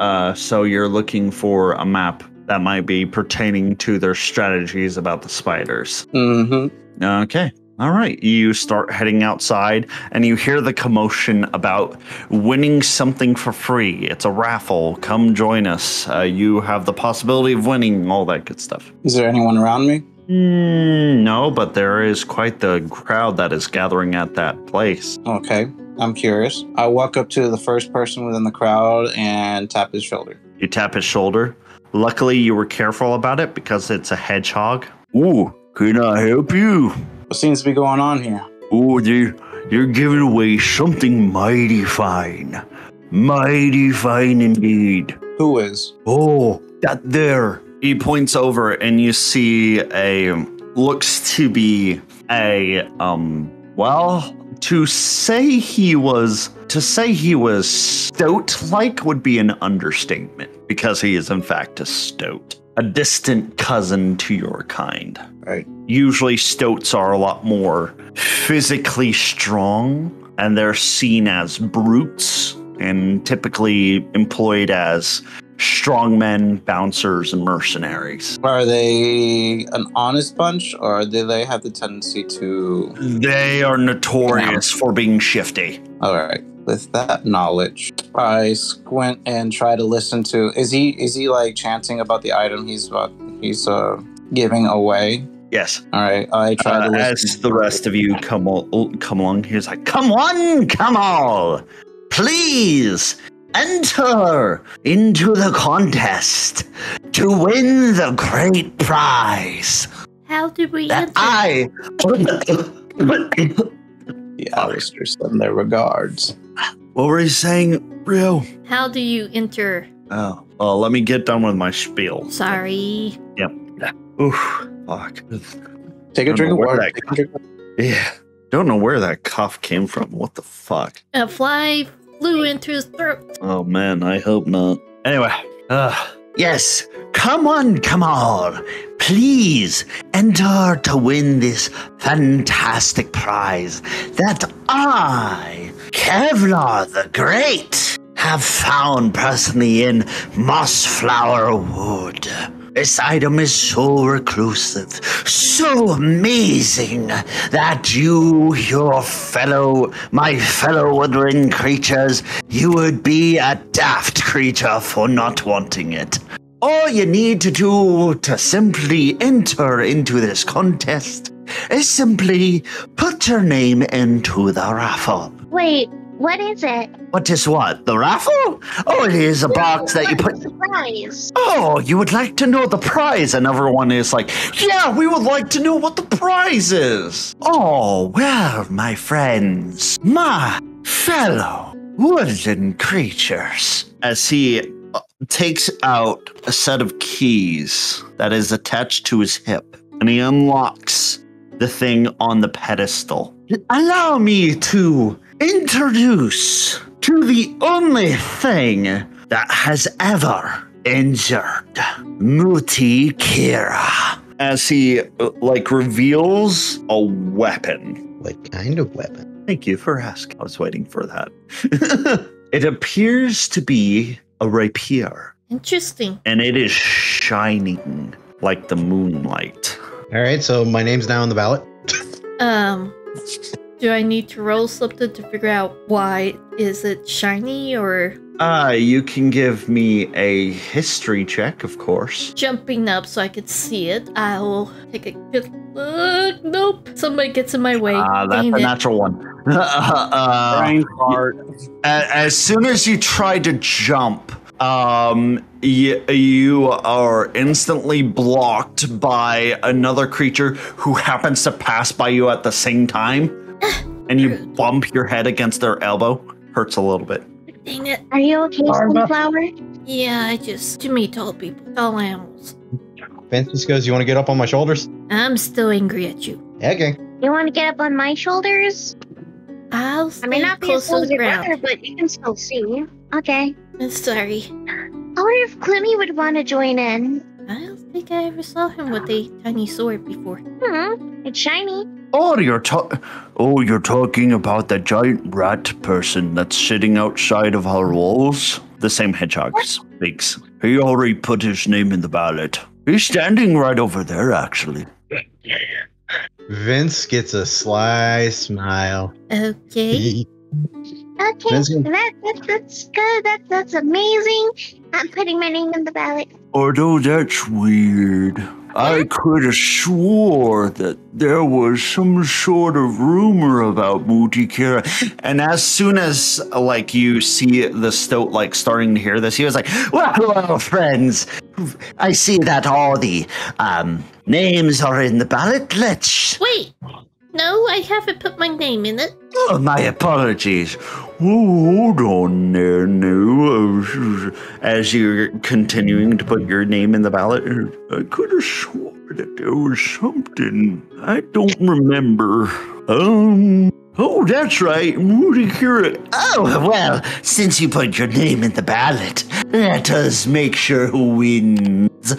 Uh, so you're looking for a map that might be pertaining to their strategies about the spiders. Mm-hmm. Okay. All right, you start heading outside, and you hear the commotion about winning something for free. It's a raffle. Come join us. Uh, you have the possibility of winning, all that good stuff. Is there anyone around me? Mm, no, but there is quite the crowd that is gathering at that place. Okay, I'm curious. I walk up to the first person within the crowd and tap his shoulder. You tap his shoulder. Luckily, you were careful about it because it's a hedgehog. Ooh, can I help you? What seems to be going on here? Oh, they're, they're giving away something mighty fine. Mighty fine indeed. Who is? Oh, that there. He points over and you see a, looks to be a, um, well, to say he was, to say he was stoat-like would be an understatement because he is in fact a stoat. A distant cousin to your kind. Right. Usually stoats are a lot more physically strong, and they're seen as brutes and typically employed as strongmen, bouncers, and mercenaries. Are they an honest bunch, or do they have the tendency to... They are notorious for being shifty. All right. With that knowledge, I squint and try to listen to. Is he is he like chanting about the item he's about, he's uh, giving away? Yes. All right. I try uh, to listen. As the rest of you come all, come along, he's like, "Come on, come all, please enter into the contest to win the great prize." How did we enter? I. The Alistair send their regards. What were you saying, Rio? How do you enter? Oh, uh, let me get done with my spiel. Sorry. Yep. Oof. Fuck. Take a drink of water. That, drink. Yeah. Don't know where that cough came from. What the fuck? A fly flew into his throat. Oh, man. I hope not. Anyway. Uh, yes. Come on, come on. Please enter to win this fantastic prize that I, Kevlar the Great, have found personally in Mossflower Wood. This item is so reclusive, so amazing, that you, your fellow, my fellow woodland creatures, you would be a daft creature for not wanting it. All you need to do to simply enter into this contest is simply put your name into the raffle. Wait, what is it? What is what? The raffle? Oh, it is a box that you put... What's the prize? Oh, you would like to know the prize? And everyone is like, yeah, we would like to know what the prize is. Oh, well, my friends, my fellow woodland creatures. As he... takes out a set of keys that is attached to his hip, and he unlocks the thing on the pedestal. Allow me to introduce to the only thing that has ever injured Moody Kira. As he, like, reveals a weapon. What kind of weapon? Thank you for asking. I was waiting for that. It appears to be a rapier. Interesting. And it is shining like the moonlight. All right, so my name's now on the ballot. um, do I need to roll something to figure out why? Is it shiny or? Uh, you can give me a history check, of course. Jumping up so I could see it. I'll take a good look. Nope. Somebody gets in my way. Ah, uh, that's Dang a it. natural one. uh, as soon as you try to jump, um, you, you are instantly blocked by another creature who happens to pass by you at the same time, and you bump your head against their elbow. Hurts a little bit. Dang it! Are you okay, Sunflower? Yeah, I just too many tall people, tall animals. Vince just goes, "You want to get up on my shoulders?" I'm still angry at you. Okay. You want to get up on my shoulders? I'll stay I may not close be as to the ground, brother, but you can still see. Okay. I'm sorry. I wonder if Cluny would want to join in. I don't think I ever saw him with a tiny sword before. Hmm. It's shiny. Oh, you're oh, you're talking about the giant rat person that's sitting outside of our walls. The same hedgehog what? speaks. He already put his name in the ballot. He's standing right over there, actually. Vince gets a sly smile. Okay. Okay, that, that, that's good. That, that's amazing. I'm putting my name in the ballot. Although that's weird. I could have swore that there was some sort of rumor about Moody Kira. And as soon as, like, you see the stoat, like, starting to hear this, he was like, well, hello, friends. I see that all the um, names are in the ballot. Let's... Wait. No, I haven't put my name in it. Oh, my apologies. Well, hold on there now. As you're continuing to put your name in the ballot, I could have swore that there was something. I don't remember. Um, oh, that's right. Moody Kira. Oh, well, since you put your name in the ballot, let us make sure who wins.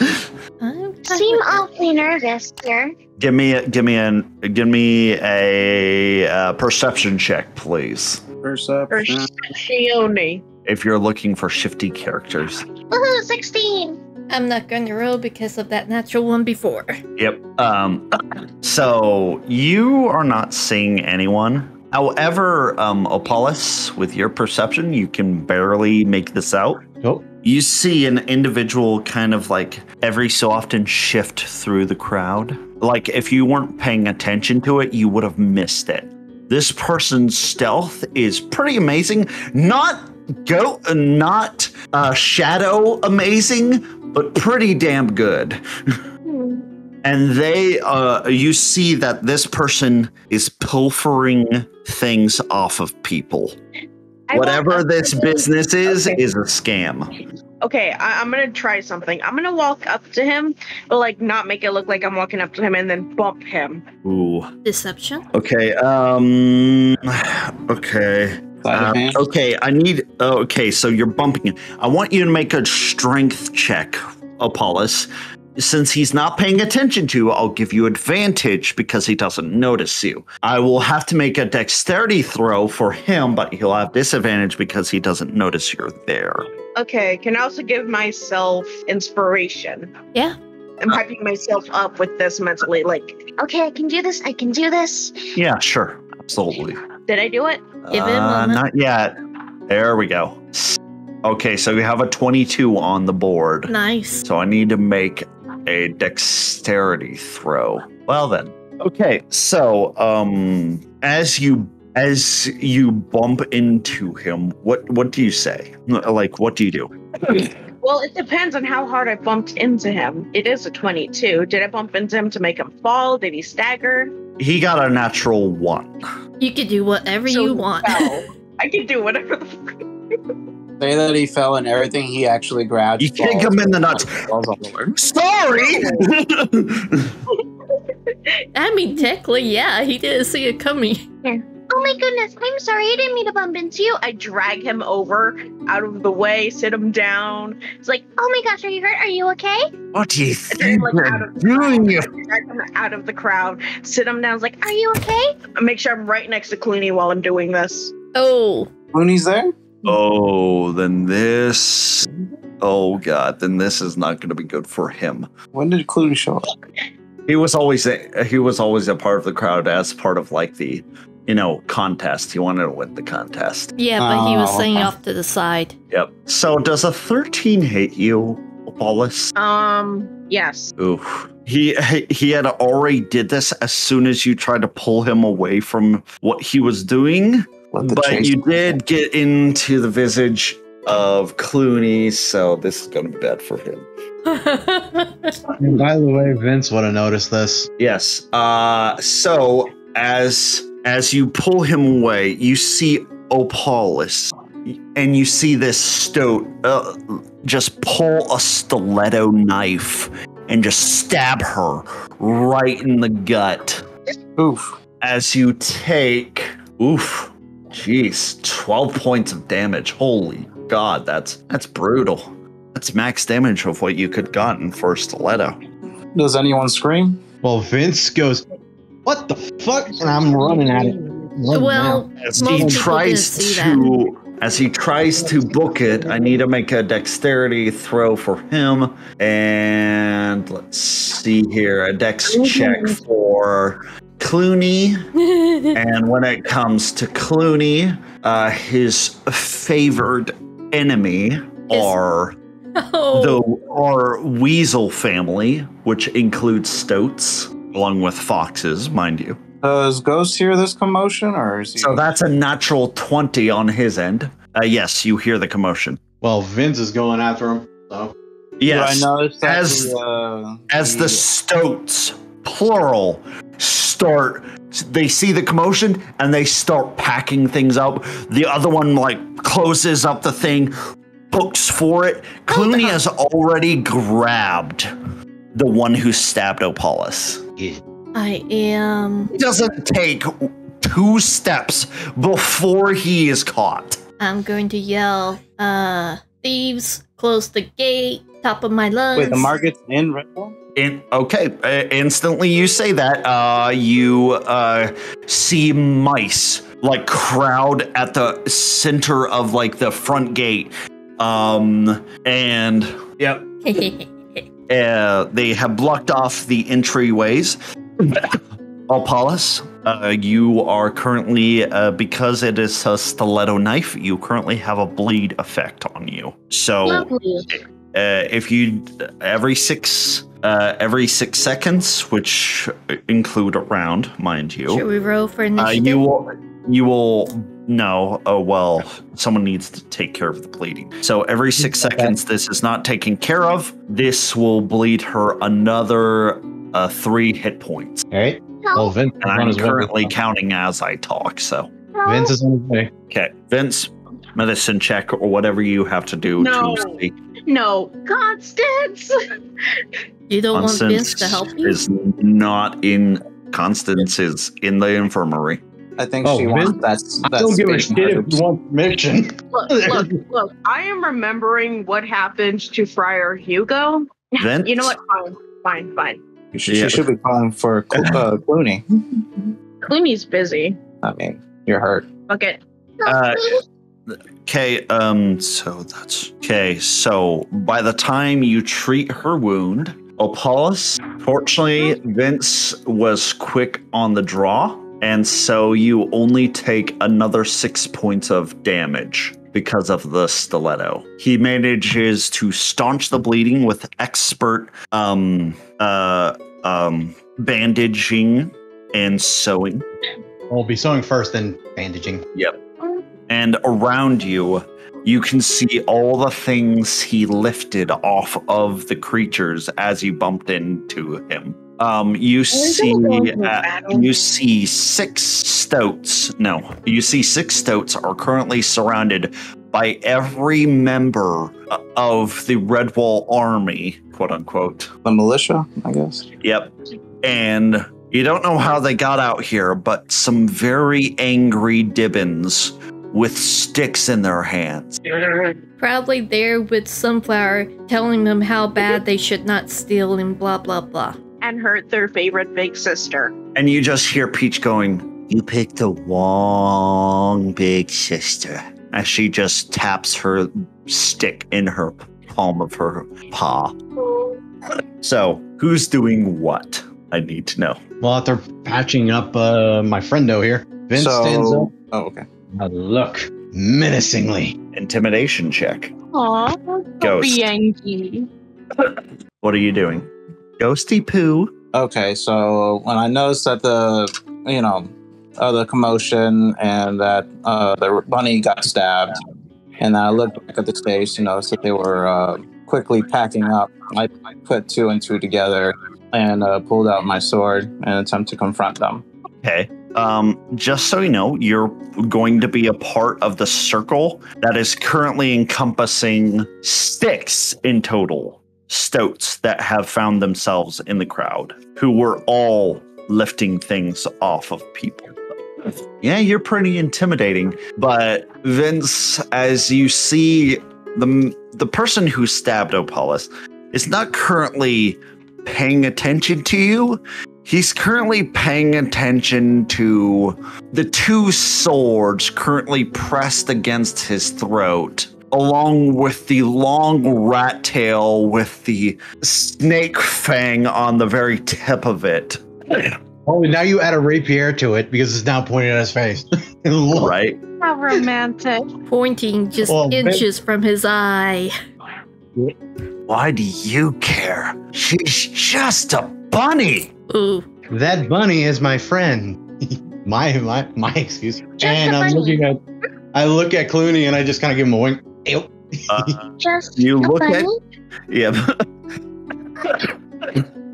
You seem awfully nervous here. Give me, a, give me an, give me a uh, perception check, please. Perception. Perception. If you're looking for shifty characters. Woohoo, sixteen. I'm not going to roll because of that natural one before. Yep. Um. So you are not seeing anyone. However, um, Apollos, with your perception, you can barely make this out. Nope. You see an individual kind of like every so often shift through the crowd. Like if you weren't paying attention to it, you would have missed it. This person's stealth is pretty amazing. Not go, not uh, shadow amazing, but pretty damn good. And they, uh, you see that this person is pilfering things off of people. Whatever this business is, okay. is a scam. Okay, I, I'm going to try something. I'm going to walk up to him, but like not make it look like I'm walking up to him and then bump him. Ooh. Deception? Okay, um, okay. Um, okay, I need, okay, so you're bumping him. I want you to make a strength check, Apollos. Since he's not paying attention to you, I'll give you advantage because he doesn't notice you. I will have to make a dexterity throw for him, but he'll have disadvantage because he doesn't notice you're there. Okay, can I also give myself inspiration? Yeah. I'm hyping myself up with this mentally, like, okay, I can do this, I can do this. Yeah, sure, absolutely. Did I do it? Uh, give it a moment. Not yet. There we go. Okay, so we have a twenty-two on the board. Nice. So I need to make a dexterity throw. Well then. Okay, so um, as you as you bump into him, what what do you say? Like, what do you do? Well, it depends on how hard I bumped into him. It is a twenty-two. Did I bump into him to make him fall? Did he stagger? He got a natural one. You could do whatever so you want. I could do whatever the fuck. Say that he fell and everything, he actually grabbed. You kick him in the nuts. Sorry! I mean, technically, yeah, he didn't see it coming. Yeah. Oh my my goodness, I'm sorry, I didn't mean to bump into you. I drag him over, out of the way, sit him down. It's like, oh my gosh, are you hurt? Are you okay? What do you think like, out of doing you? Drag him out of the crowd, sit him down. It's like, are you okay? I make sure I'm right next to Cluny while I'm doing this. Oh. Cluny's there? Oh, then this... Oh, God, then this is not going to be good for him. When did Cluny show up? He was always a, he was always a part of the crowd as part of, like, the, you know, contest. He wanted to win the contest. Yeah, but oh, he was sitting okay. off to the side. Yep. So does a thirteen hit you, Apollos? Um, yes. Oof. He, he had already did this as soon as you tried to pull him away from what he was doing. But you did get into the visage of Cluny, so this is going to be bad for him. And by the way, Vince would have noticed this. Yes. Uh, so as as you pull him away, you see Apollos, and you see this stoat uh, just pull a stiletto knife and just stab her right in the gut. Oof. As you take, oof. Jeez, twelve points of damage. Holy God, that's that's brutal. That's max damage of what you could gotten for a stiletto. Does anyone scream? Well, Vince goes, "What the fuck?" And I'm running at it. Running well, as he tries to, as he tries to book it, I need to make a dexterity throw for him, and let's see here, a dex check for Cluny. And when it comes to Cluny, uh, his favored enemy are oh. the are weasel family, which includes stoats, along with foxes, mind you. Does Ghost hear this commotion, or is he? So that's a natural twenty on his end. Uh, yes, you hear the commotion. Well, Vince is going after him. So. Yes, do I notice that as the, uh, as the stoats, plural. Start, they see the commotion and they start packing things up. The other one like closes up the thing, books for it. Cluny has already grabbed the one who stabbed Apollos. I am. It doesn't take two steps before he is caught. I'm going to yell, uh, thieves, close the gate, top of my lungs. Wait, the market's in Redwall? In, okay, uh, instantly you say that, uh, you uh, see mice, like, crowd at the center of, like, the front gate. Um, and, yep, uh, they have blocked off the entryways. Apollos, uh, you are currently, uh, because it is a stiletto knife, you currently have a bleed effect on you. So, lovely. Uh, if you, every six... Uh, every six seconds, which include a round, mind you. Should we roll for initiative? Uh, you will, you will, no, oh, well, someone needs to take care of the bleeding. So every six okay. seconds, this is not taken care of. This will bleed her another uh, three hit points. All right. Well, Vince, and I'm currently counting as I talk, so. Vince is on his way. Okay, Vince, medicine check or whatever you have to do no. to see. No, Constance. You don't Constance want Vince to help you? Is not in Constance is in the infirmary. I think oh, she wants that's, that's I don't give a shit if you want permission. Look, look, look, I am remembering what happened to Friar Hugo. Vince? You know what? Fine, fine, fine. She, yeah. she should be calling for uh, Cluny. Clooney's busy. I mean, you're hurt. Okay. Uh, Okay, um, so that's okay. So by the time you treat her wound, Apollos, fortunately, Vince was quick on the draw. And so you only take another six points of damage because of the stiletto. He manages to staunch the bleeding with expert um, uh, um, bandaging and sewing. I'll be sewing first, then bandaging. Yep. And around you, you can see all the things he lifted off of the creatures as you bumped into him. Um, you see, uh, you see six stoats. No, you see six stoats are currently surrounded by every member of the Redwall army, quote unquote. The militia, I guess. Yep. And You don't know how they got out here, but some very angry Dibbins with sticks in their hands. Probably there with Sunflower telling them how bad they should not steal and blah, blah, blah. And hurt their favorite big sister. And you just hear Peach going, "You picked the wrong big sister." As she just taps her stick in her palm of her paw. So, who's doing what? I need to know. Well, they're patching up uh, my friendo here. Vince so, stands up. Oh, okay. I look menacingly. Intimidation check. Aww. Ghost. What are you doing? Ghosty poo. Okay, so when I noticed that the, you know, uh, the commotion and that uh, the bunny got stabbed, and I looked back at the stage to notice that they were uh, quickly packing up, I put two and two together and uh, pulled out my sword and attempted to confront them. Okay. Um, just so you know, you're going to be a part of the circle that is currently encompassing six in total. Stoats that have found themselves in the crowd, who were all lifting things off of people. Yeah, you're pretty intimidating. But Vince, as you see, the the person who stabbed Apollos is not currently paying attention to you. He's currently paying attention to the two swords currently pressed against his throat, along with the long rat tail with the snake fang on the very tip of it. Oh, now you add a rapier to it because it's now pointing at his face. Right? How romantic. Pointing just well, inches man. From his eye. Why do you care? She's just a bunny. Ooh. That bunny is my friend. my, my, my excuse. Just and I'm looking at, I look at Cluny and I just kind of give him a wink. Uh, Just you look bunny? At yeah,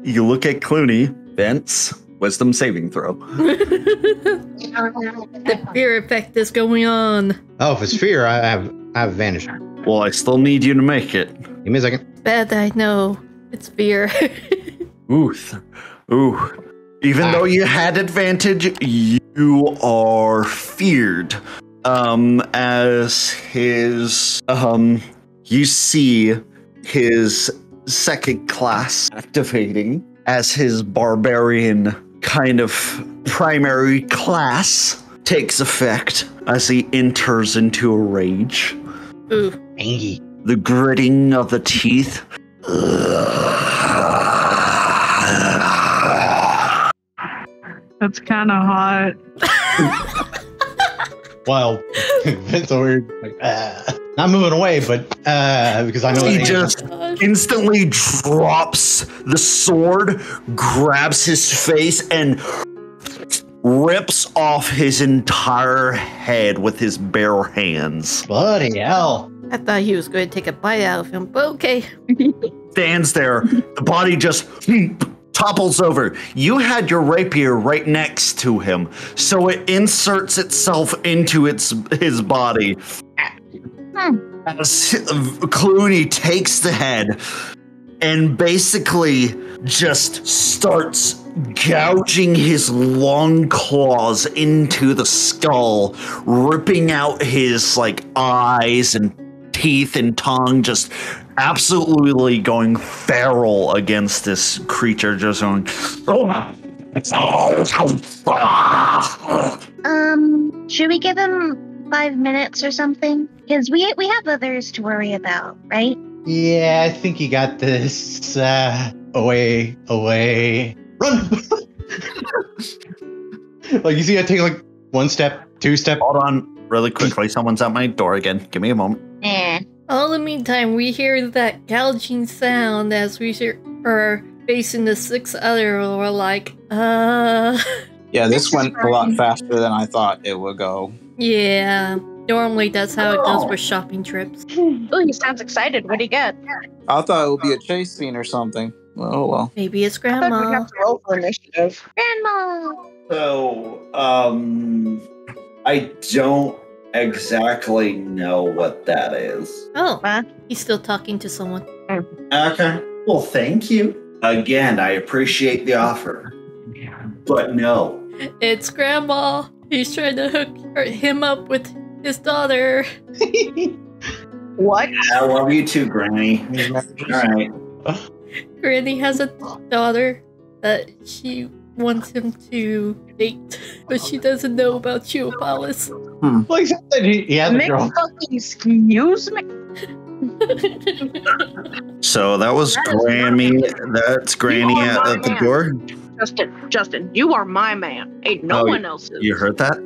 you look at Cluny. Vince, wisdom saving throw. The fear effect is going on. Oh, if it's fear, I have I have vanished. Well, I still need you to make it. Give me a second. Bad, I know it's fear. Ooh, ooh. Even ah. though you had advantage, you are feared. Um, as his, um, you see his second class activating as his barbarian kind of primary class takes effect as he enters into a rage. Ooh. Angie. The gritting of the teeth. That's kind of hot. Well, Vince over here, like, uh, not moving away, but uh, because I know he just instantly drops the sword, grabs his face, and rips off his entire head with his bare hands. Bloody hell. I thought he was going to take a bite out of him, but okay. Stands there. The body just topples over. You had your rapier right next to him, so it inserts itself into its his body. Hmm. As Cluny takes the head and basically just starts gouging his long claws into the skull, ripping out his like eyes and teeth and tongue, just absolutely going feral against this creature, just going. Um, should we give him five minutes or something? Because we we have others to worry about, right? Yeah, I think he got this. Uh, away, away, run! Like you see, I take like one step, two step. Hold on, really quickly. Someone's at my door again. Give me a moment. Eh. All the meantime, we hear that gouging sound as we are facing the six other. We're like, uh... yeah, this, this went a lot faster than I thought it would go. Yeah, normally that's how oh. it does with shopping trips. Oh, he sounds excited. What do you get? I thought it would be a chase scene or something. Oh, well. Maybe it's Grandma. I thought we'd have to roll for initiative. Grandma! So, um... I don't... exactly know what that is. Oh, huh? He's still talking to someone. Okay. Well, thank you. Again, I appreciate the offer. But no. It's Grandma. He's trying to hook him up with his daughter. What? I love you too, Granny. All right. Granny has a daughter that she wants him to date, but she doesn't know about you, Apollos. Hmm. Well, he said he, he has a girl. Excuse me. So that was that Grammy. That's Granny at, at the door. Justin, Justin, you are my man. Ain't no oh, one else's. You heard that?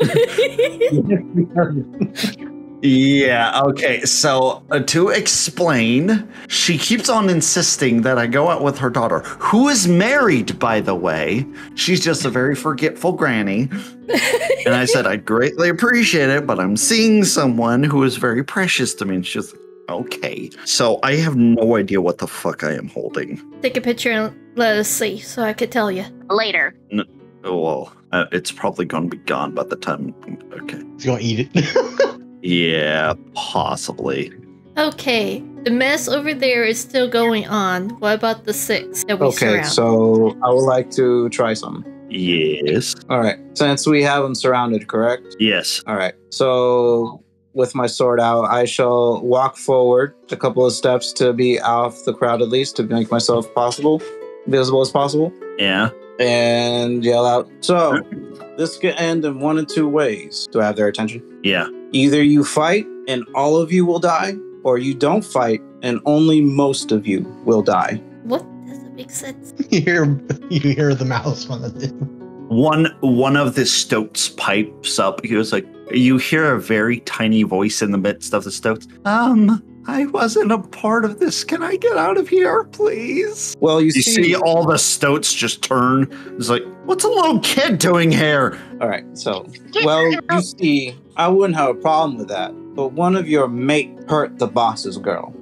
Yeah, okay. So uh, to explain, she keeps on insisting that I go out with her daughter, who is married, by the way. She's just a very forgetful granny. And I said, I greatly appreciate it, but I'm seeing someone who is very precious to me. And she's like, okay. So I have no idea what the fuck I am holding. Take a picture and let us see so I could tell you later. No, well, uh, it's probably going to be gone by the time. Okay. It's going to eat it. Yeah, possibly. Okay, the mess over there is still going on. What about the six that we okay, surround? Okay, so I would like to try some. Yes. All right, since we have them surrounded, correct? Yes. All right, so with my sword out, I shall walk forward a couple of steps to be out of the crowd, at least, to make myself possible, visible as possible. Yeah. And yell out, so this could end in one of two ways. Do I have their attention? Yeah. Either you fight and all of you will die, or you don't fight and only most of you will die. What? Doesn't make sense. You hear, you hear the mouse on the one. One of the stoats pipes up. He was like, you hear a very tiny voice in the midst of the stoats. Um, I wasn't a part of this. Can I get out of here, please? Well, you, you see, see all the stoats just turn. It's like, what's a little kid doing here? All right, so, well, you see, I wouldn't have a problem with that, but one of your mate hurt the boss's girl.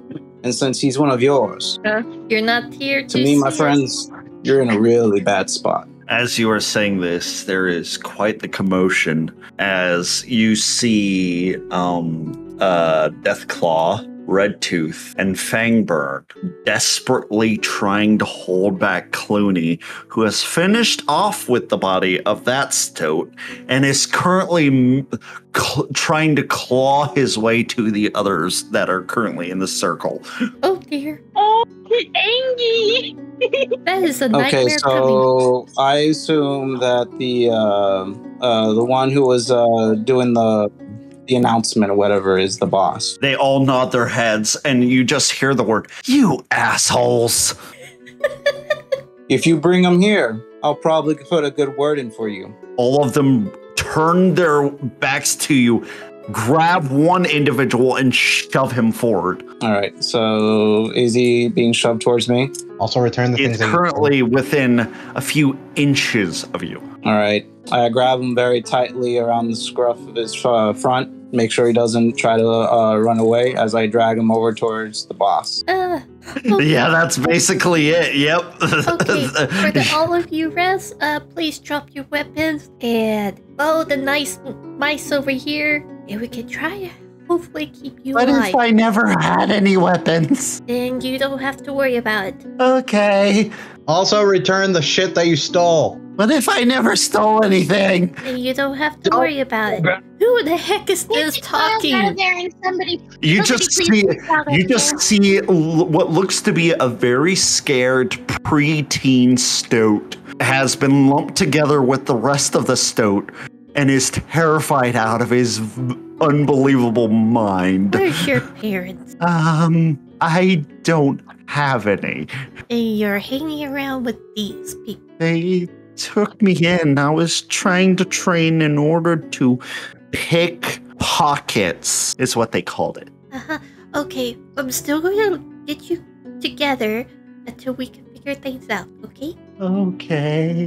And since he's one of yours, uh, you're not here to To me, my friends, you're in a really bad spot. As you are saying this, there is quite the commotion as you see um, uh, Deathclaw, Redtooth, and Fangburn desperately trying to hold back Cluny, who has finished off with the body of that stoat and is currently m cl trying to claw his way to the others that are currently in the circle. Oh, dear. Oh, Angie. That is a nightmare. Okay, so coming. I assume that the uh, uh, the one who was uh, doing the the announcement or whatever is the boss. They all nod their heads, and you just hear the word, "You assholes!" If you bring them here, I'll probably put a good word in for you. All of them turn their backs to you, grab one individual and shove him forward. All right, so is he being shoved towards me? Also return the things. It's currently within a few inches of you. All right, I grab him very tightly around the scruff of his uh, front. Make sure he doesn't try to uh, run away as I drag him over towards the boss. Uh, okay. Yeah, that's basically it. Yep. Okay, for the all of you rest, uh, please drop your weapons and bow the nice mice over here. And we can try to hopefully keep you alive. What if I never had any weapons? Then you don't have to worry about it. Okay. Also return the shit that you stole. What if I never stole anything? Then you don't have to worry about it. Who the heck is this talking? Out of there and somebody, you just see, you just see what looks to be a very scared preteen stoat has been lumped together with the rest of the stoat and is terrified out of his unbelievable mind. Where's your parents? Um, I don't have any. And you're hanging around with these people. They took me in. I was trying to train in order to pick pockets, is what they called it. Uh-huh. Okay, I'm still going to get you together until we can figure things out, okay? Okay.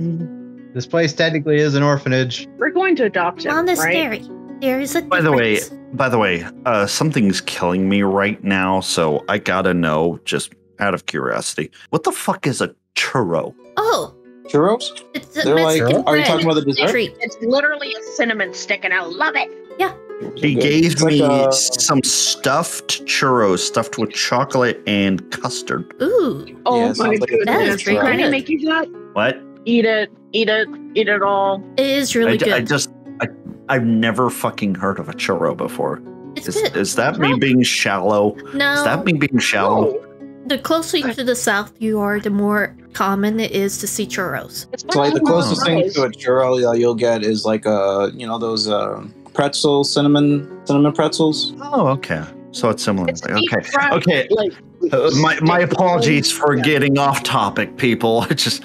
This place technically is an orphanage. We're going to adopt him, monastery. Right? There is a difference. By the way, by the way, uh, something's killing me right now, so I gotta know, just out of curiosity, what the fuck is a churro? Oh, churros? It's a They're Mexican like, bread. Are you talking about the dessert? Treat. It's literally a cinnamon stick, and I love it. Yeah. He gave me like a... some stuffed churros, stuffed with chocolate and custard. Ooh. Oh yeah, my goodness! Like Granny make you that? What? Eat it, eat it, eat it all. It is really I, good. I just, I, I've never fucking heard of a churro before. It's is, good. Is that me being shallow? No. Is that me being shallow? No. The closer I, to the south you are, the more common it is to see churros. It's so like the closest know. thing to a churro uh, you'll get is like a, you know, those uh, pretzel, cinnamon, cinnamon pretzels. Oh, okay. So it's similar. It's okay. Fried, okay. Like, uh, my my apologies for yeah. getting off topic, people. I just.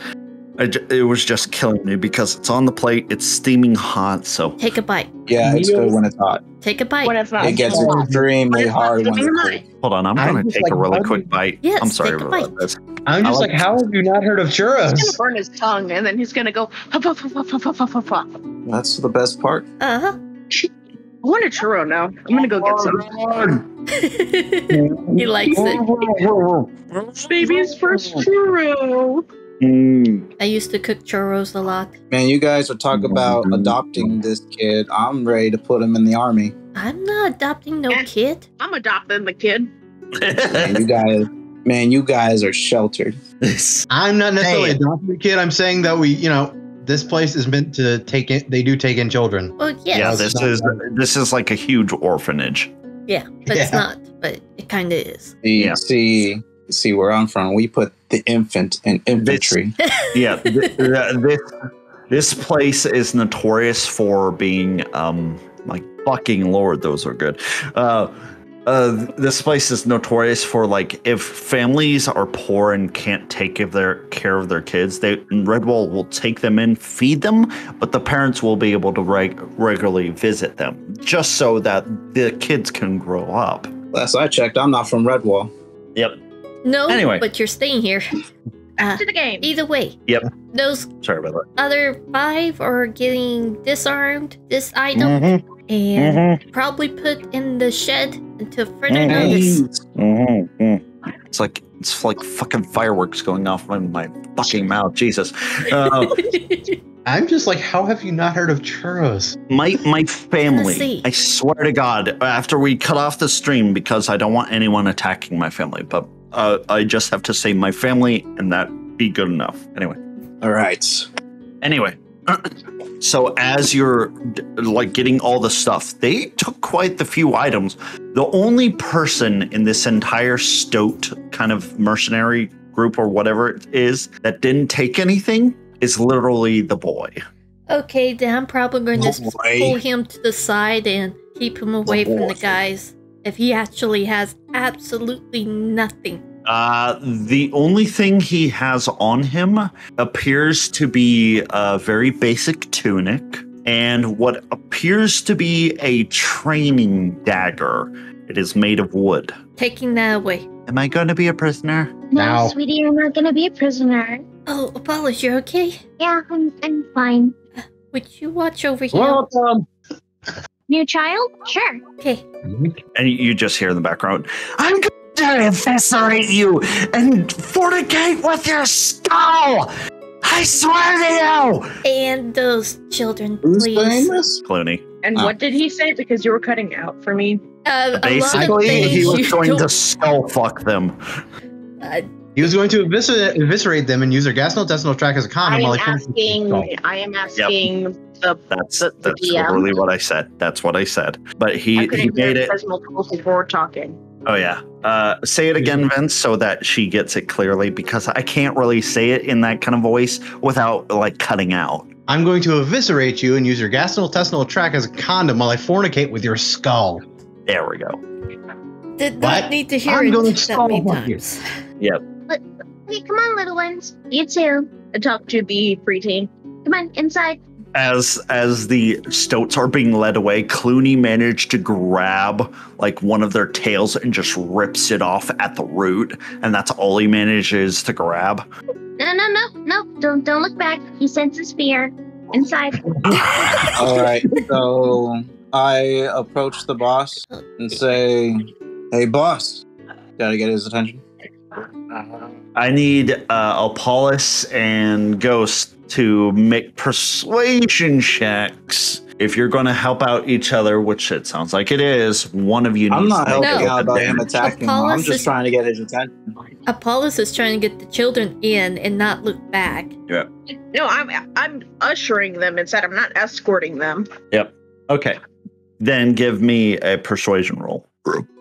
It was just killing me because it's on the plate. It's steaming hot, so take a bite. Yeah, it's good when it's hot. Take a bite when it's not. It gets hot. extremely it's hard when it's hot. Hold on, I'm, I'm going to take like, a really quick bite. Yes, I'm sorry about this. I'm just like, like, how have you not heard of churros? He's going to burn his tongue, and then he's going to go. Huff, huff, huff, huff, huff, huff, huff. That's the best part. Uh huh. I want a churro now. I'm going to go get some. He likes it. Baby's first churro. Mm. I used to cook churros a lot. Man, you guys are talking about adopting this kid. I'm ready to put him in the army. I'm not adopting no kid. I'm adopting the kid. Man, you guys, man, you guys are sheltered. I'm not necessarily Damn. adopting the kid. I'm saying that we, you know, this place is meant to take in. They do take in children. Well, yes. Yeah, this is this is like a huge orphanage. Yeah, but yeah. it's not. But it kind of is. You yeah. see. See where I'm from. We put the infant in infantry. This, yeah, th th this this place is notorious for being um like fucking Lord. Those are good. Uh, uh, this place is notorious for like if families are poor and can't take of their care of their kids, they Redwall will take them in, feed them, but the parents will be able to reg regularly visit them just so that the kids can grow up. Last I checked, I'm not from Redwall. Yep. No, anyway. But you're staying here. Uh, to the game. Either way. Yep. Those Sorry about that. other five are getting disarmed, this item, mm-hmm. and mm-hmm. probably put in the shed until further mm-hmm. notice. Mm-hmm. It's like it's like fucking fireworks going off in my fucking mouth. Jesus. Uh, I'm just like, how have you not heard of churros? My my family, I swear to God, after we cut off the stream, because I don't want anyone attacking my family, but uh, I just have to say my family and that be good enough. Anyway. All right. Anyway. So as you're like getting all the stuff, they took quite the few items. The only person in this entire stoat kind of mercenary group or whatever it is that didn't take anything is literally the boy. Okay, then I'm probably going to just pull him to the side and keep him away the from the guys if he actually has absolutely nothing. Uh, the only thing he has on him appears to be a very basic tunic and what appears to be a training dagger. It is made of wood. Taking that away. Am I going to be a prisoner? No, no. Sweetie, you're not going to be a prisoner. Oh, Apollos, you're okay? Yeah, I'm, I'm fine. Uh, would you watch over here? Welcome. New child? Sure. Okay. And you just hear in the background, I'm going to eviscerate you and fornicate with your skull! I swear to you! And those children, please. Who's Cluny. And oh. what did he say? Because you were cutting out for me. Uh, Basically, he was going don't... to skull fuck them. Uh, He was going to eviscer eviscerate them and use their gastrointestinal tract as a condom. I am asking. I am asking. Yep. The, that's the, that's D M. Really what I said. That's what I said. But he I he made it. Before talking. Oh yeah. Uh, say it again, Vince, so that she gets it clearly because I can't really say it in that kind of voice without like cutting out. I'm going to eviscerate you and use your gastrointestinal tract as a condom while I fornicate with your skull. There we go. Did not need to hear I'm it going to that many times. Yep. Hey, come on, little ones. You too. I talk to the preteen. Come on, inside. As as the stoats are being led away, Cluny managed to grab like one of their tails and just rips it off at the root, and that's all he manages to grab. No, no, no, no! Don't don't look back. He senses fear. Inside. All right. So I approach the boss and say, "Hey, boss, gotta get his attention." Uh-huh. I need uh, Apollos and Ghost to make persuasion checks If you're going to help out each other, which it sounds like it is, one of you needs I'm not to helping no. out by him attacking Apollos him. I'm just is, trying to get his attention. Apollos is trying to get the children in and not look back. Yeah. No, I'm I'm ushering them instead. I'm not escorting them. Yep. Okay. Then give me a persuasion roll.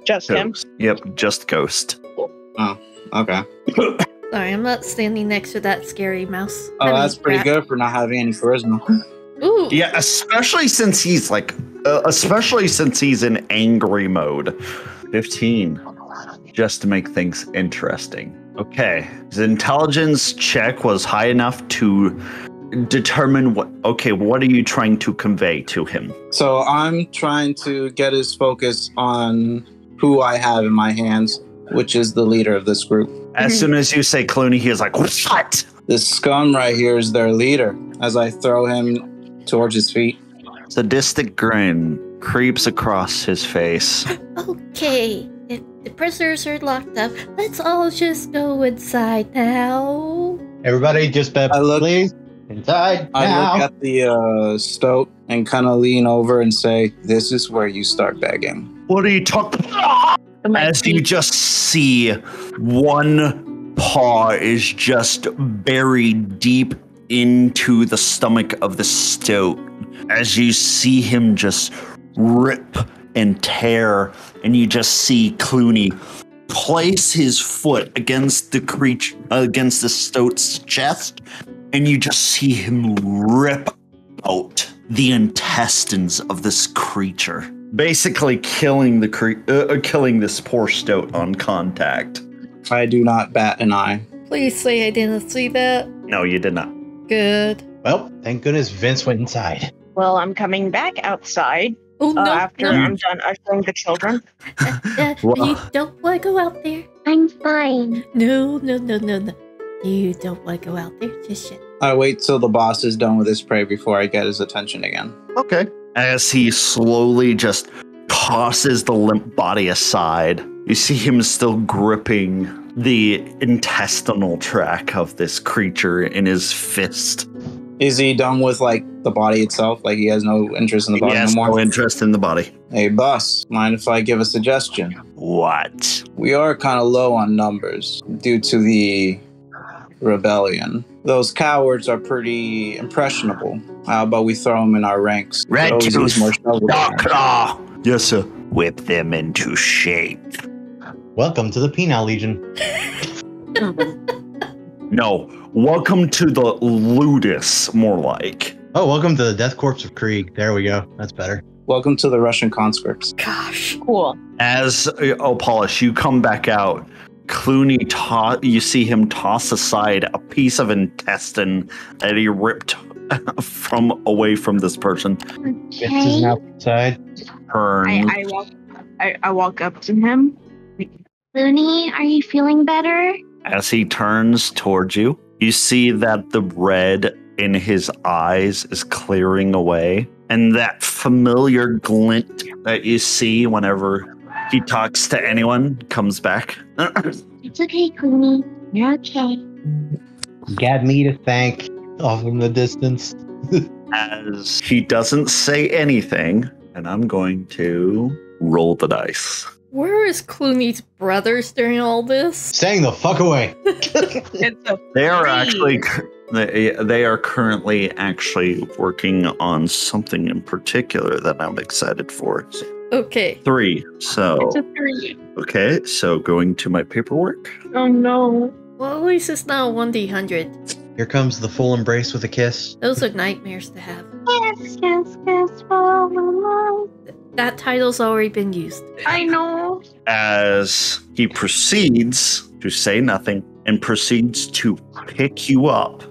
Just Ghost. him? Yep, just Ghost. Oh, okay. Sorry, I'm not standing next to that scary mouse. Oh, that's pretty crap. good for not having any charisma. Ooh. Yeah, especially since he's like, uh, especially since he's in angry mode. fifteen, just to make things interesting. Okay, his intelligence check was high enough to determine what, okay, what are you trying to convey to him? So I'm trying to get his focus on who I have in my hands, which is the leader of this group. As soon as you say Cluny, he is like, what? This scum right here is their leader. As I throw him towards his feet. Sadistic grin creeps across his face. Okay, if the prisoners are locked up, let's all just go inside now. Everybody just back, I look, please. Inside I now. look at the uh, stoat and kind of lean over and say, this is where you start begging. What are you talking about? As you just see one paw is just buried deep into the stomach of the stoat, as you see him just rip and tear, and you just see Cluny place his foot against the creature, uh, against the stoat's chest, and you just see him rip out the intestines of this creature, basically killing the cre- uh, killing this poor stoat on contact. I do not bat an eye. Please say I didn't see that. No, you did not. Good. Well, thank goodness Vince went inside. Well, I'm coming back outside oh, no, uh, after no. I'm done ushering the children. uh, uh, well, you don't want to go out there. I'm fine. No, no, no, no, no. You don't want to go out there. Just shit. I wait till the boss is done with his prey before I get his attention again. Okay. As he slowly just tosses the limp body aside, you see him still gripping the intestinal tract of this creature in his fist. Is he done with, like, the body itself? Like, he has no interest in the body anymore? He has no, no interest in the body. Hey, boss, mind if I give a suggestion? What? We are kind of low on numbers due to the rebellion. Those cowards are pretty impressionable. How about we throw them in our ranks? Red Tooth, Dark Claw! Yes, sir. Whip them into shape. Welcome to the Penal Legion. No, welcome to the Ludus, more like. Oh, welcome to the Death Corpse of Krieg. There we go. That's better. Welcome to the Russian conscripts. Gosh, cool. As Apollos, you come back out. Cluny, to- you see him toss aside a piece of intestine that he ripped from away from this person. Okay. This is outside. Turn. I, I, walk, I, I walk up to him. Cluny, are you feeling better? As he turns towards you, you see that the red in his eyes is clearing away. And that familiar glint that you see whenever he talks to anyone comes back. It's okay, Cluny. You're okay. Got me to thank off in the distance. As he doesn't say anything, and I'm going to roll the dice. Where is Cluny's brothers during all this? Staying the fuck away. They are actually, they, they are currently actually working on something in particular that I'm excited for. Okay. Three. So. It's a three. Okay, so going to my paperwork. Oh no. Well, at least it's not a one D one hundred. Here comes the full embrace with a kiss. Those are nightmares to have. Yes, yes, yes, for my life. That title's already been used. I know. As he proceeds to say nothing and proceeds to pick you up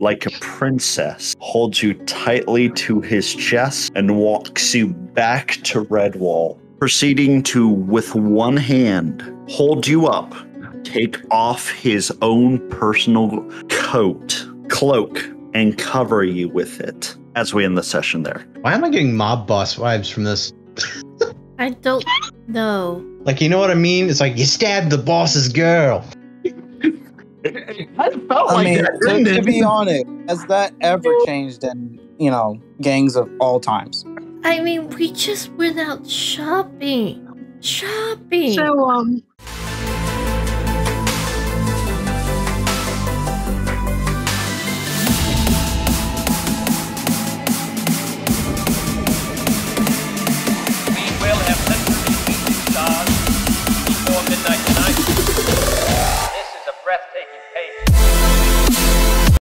like a princess, holds you tightly to his chest and walks you back to Redwall, proceeding to, with one hand, hold you up, take off his own personal coat, cloak, and cover you with it. As we end the session there. Why am I getting mob boss vibes from this? I don't know. Like, you know what I mean? It's like, you stabbed the boss's girl. I felt I like mean, that. To, to be honest, has that ever changed in you know, gangs of all times. I mean, we just went out shopping. Shopping. So, um,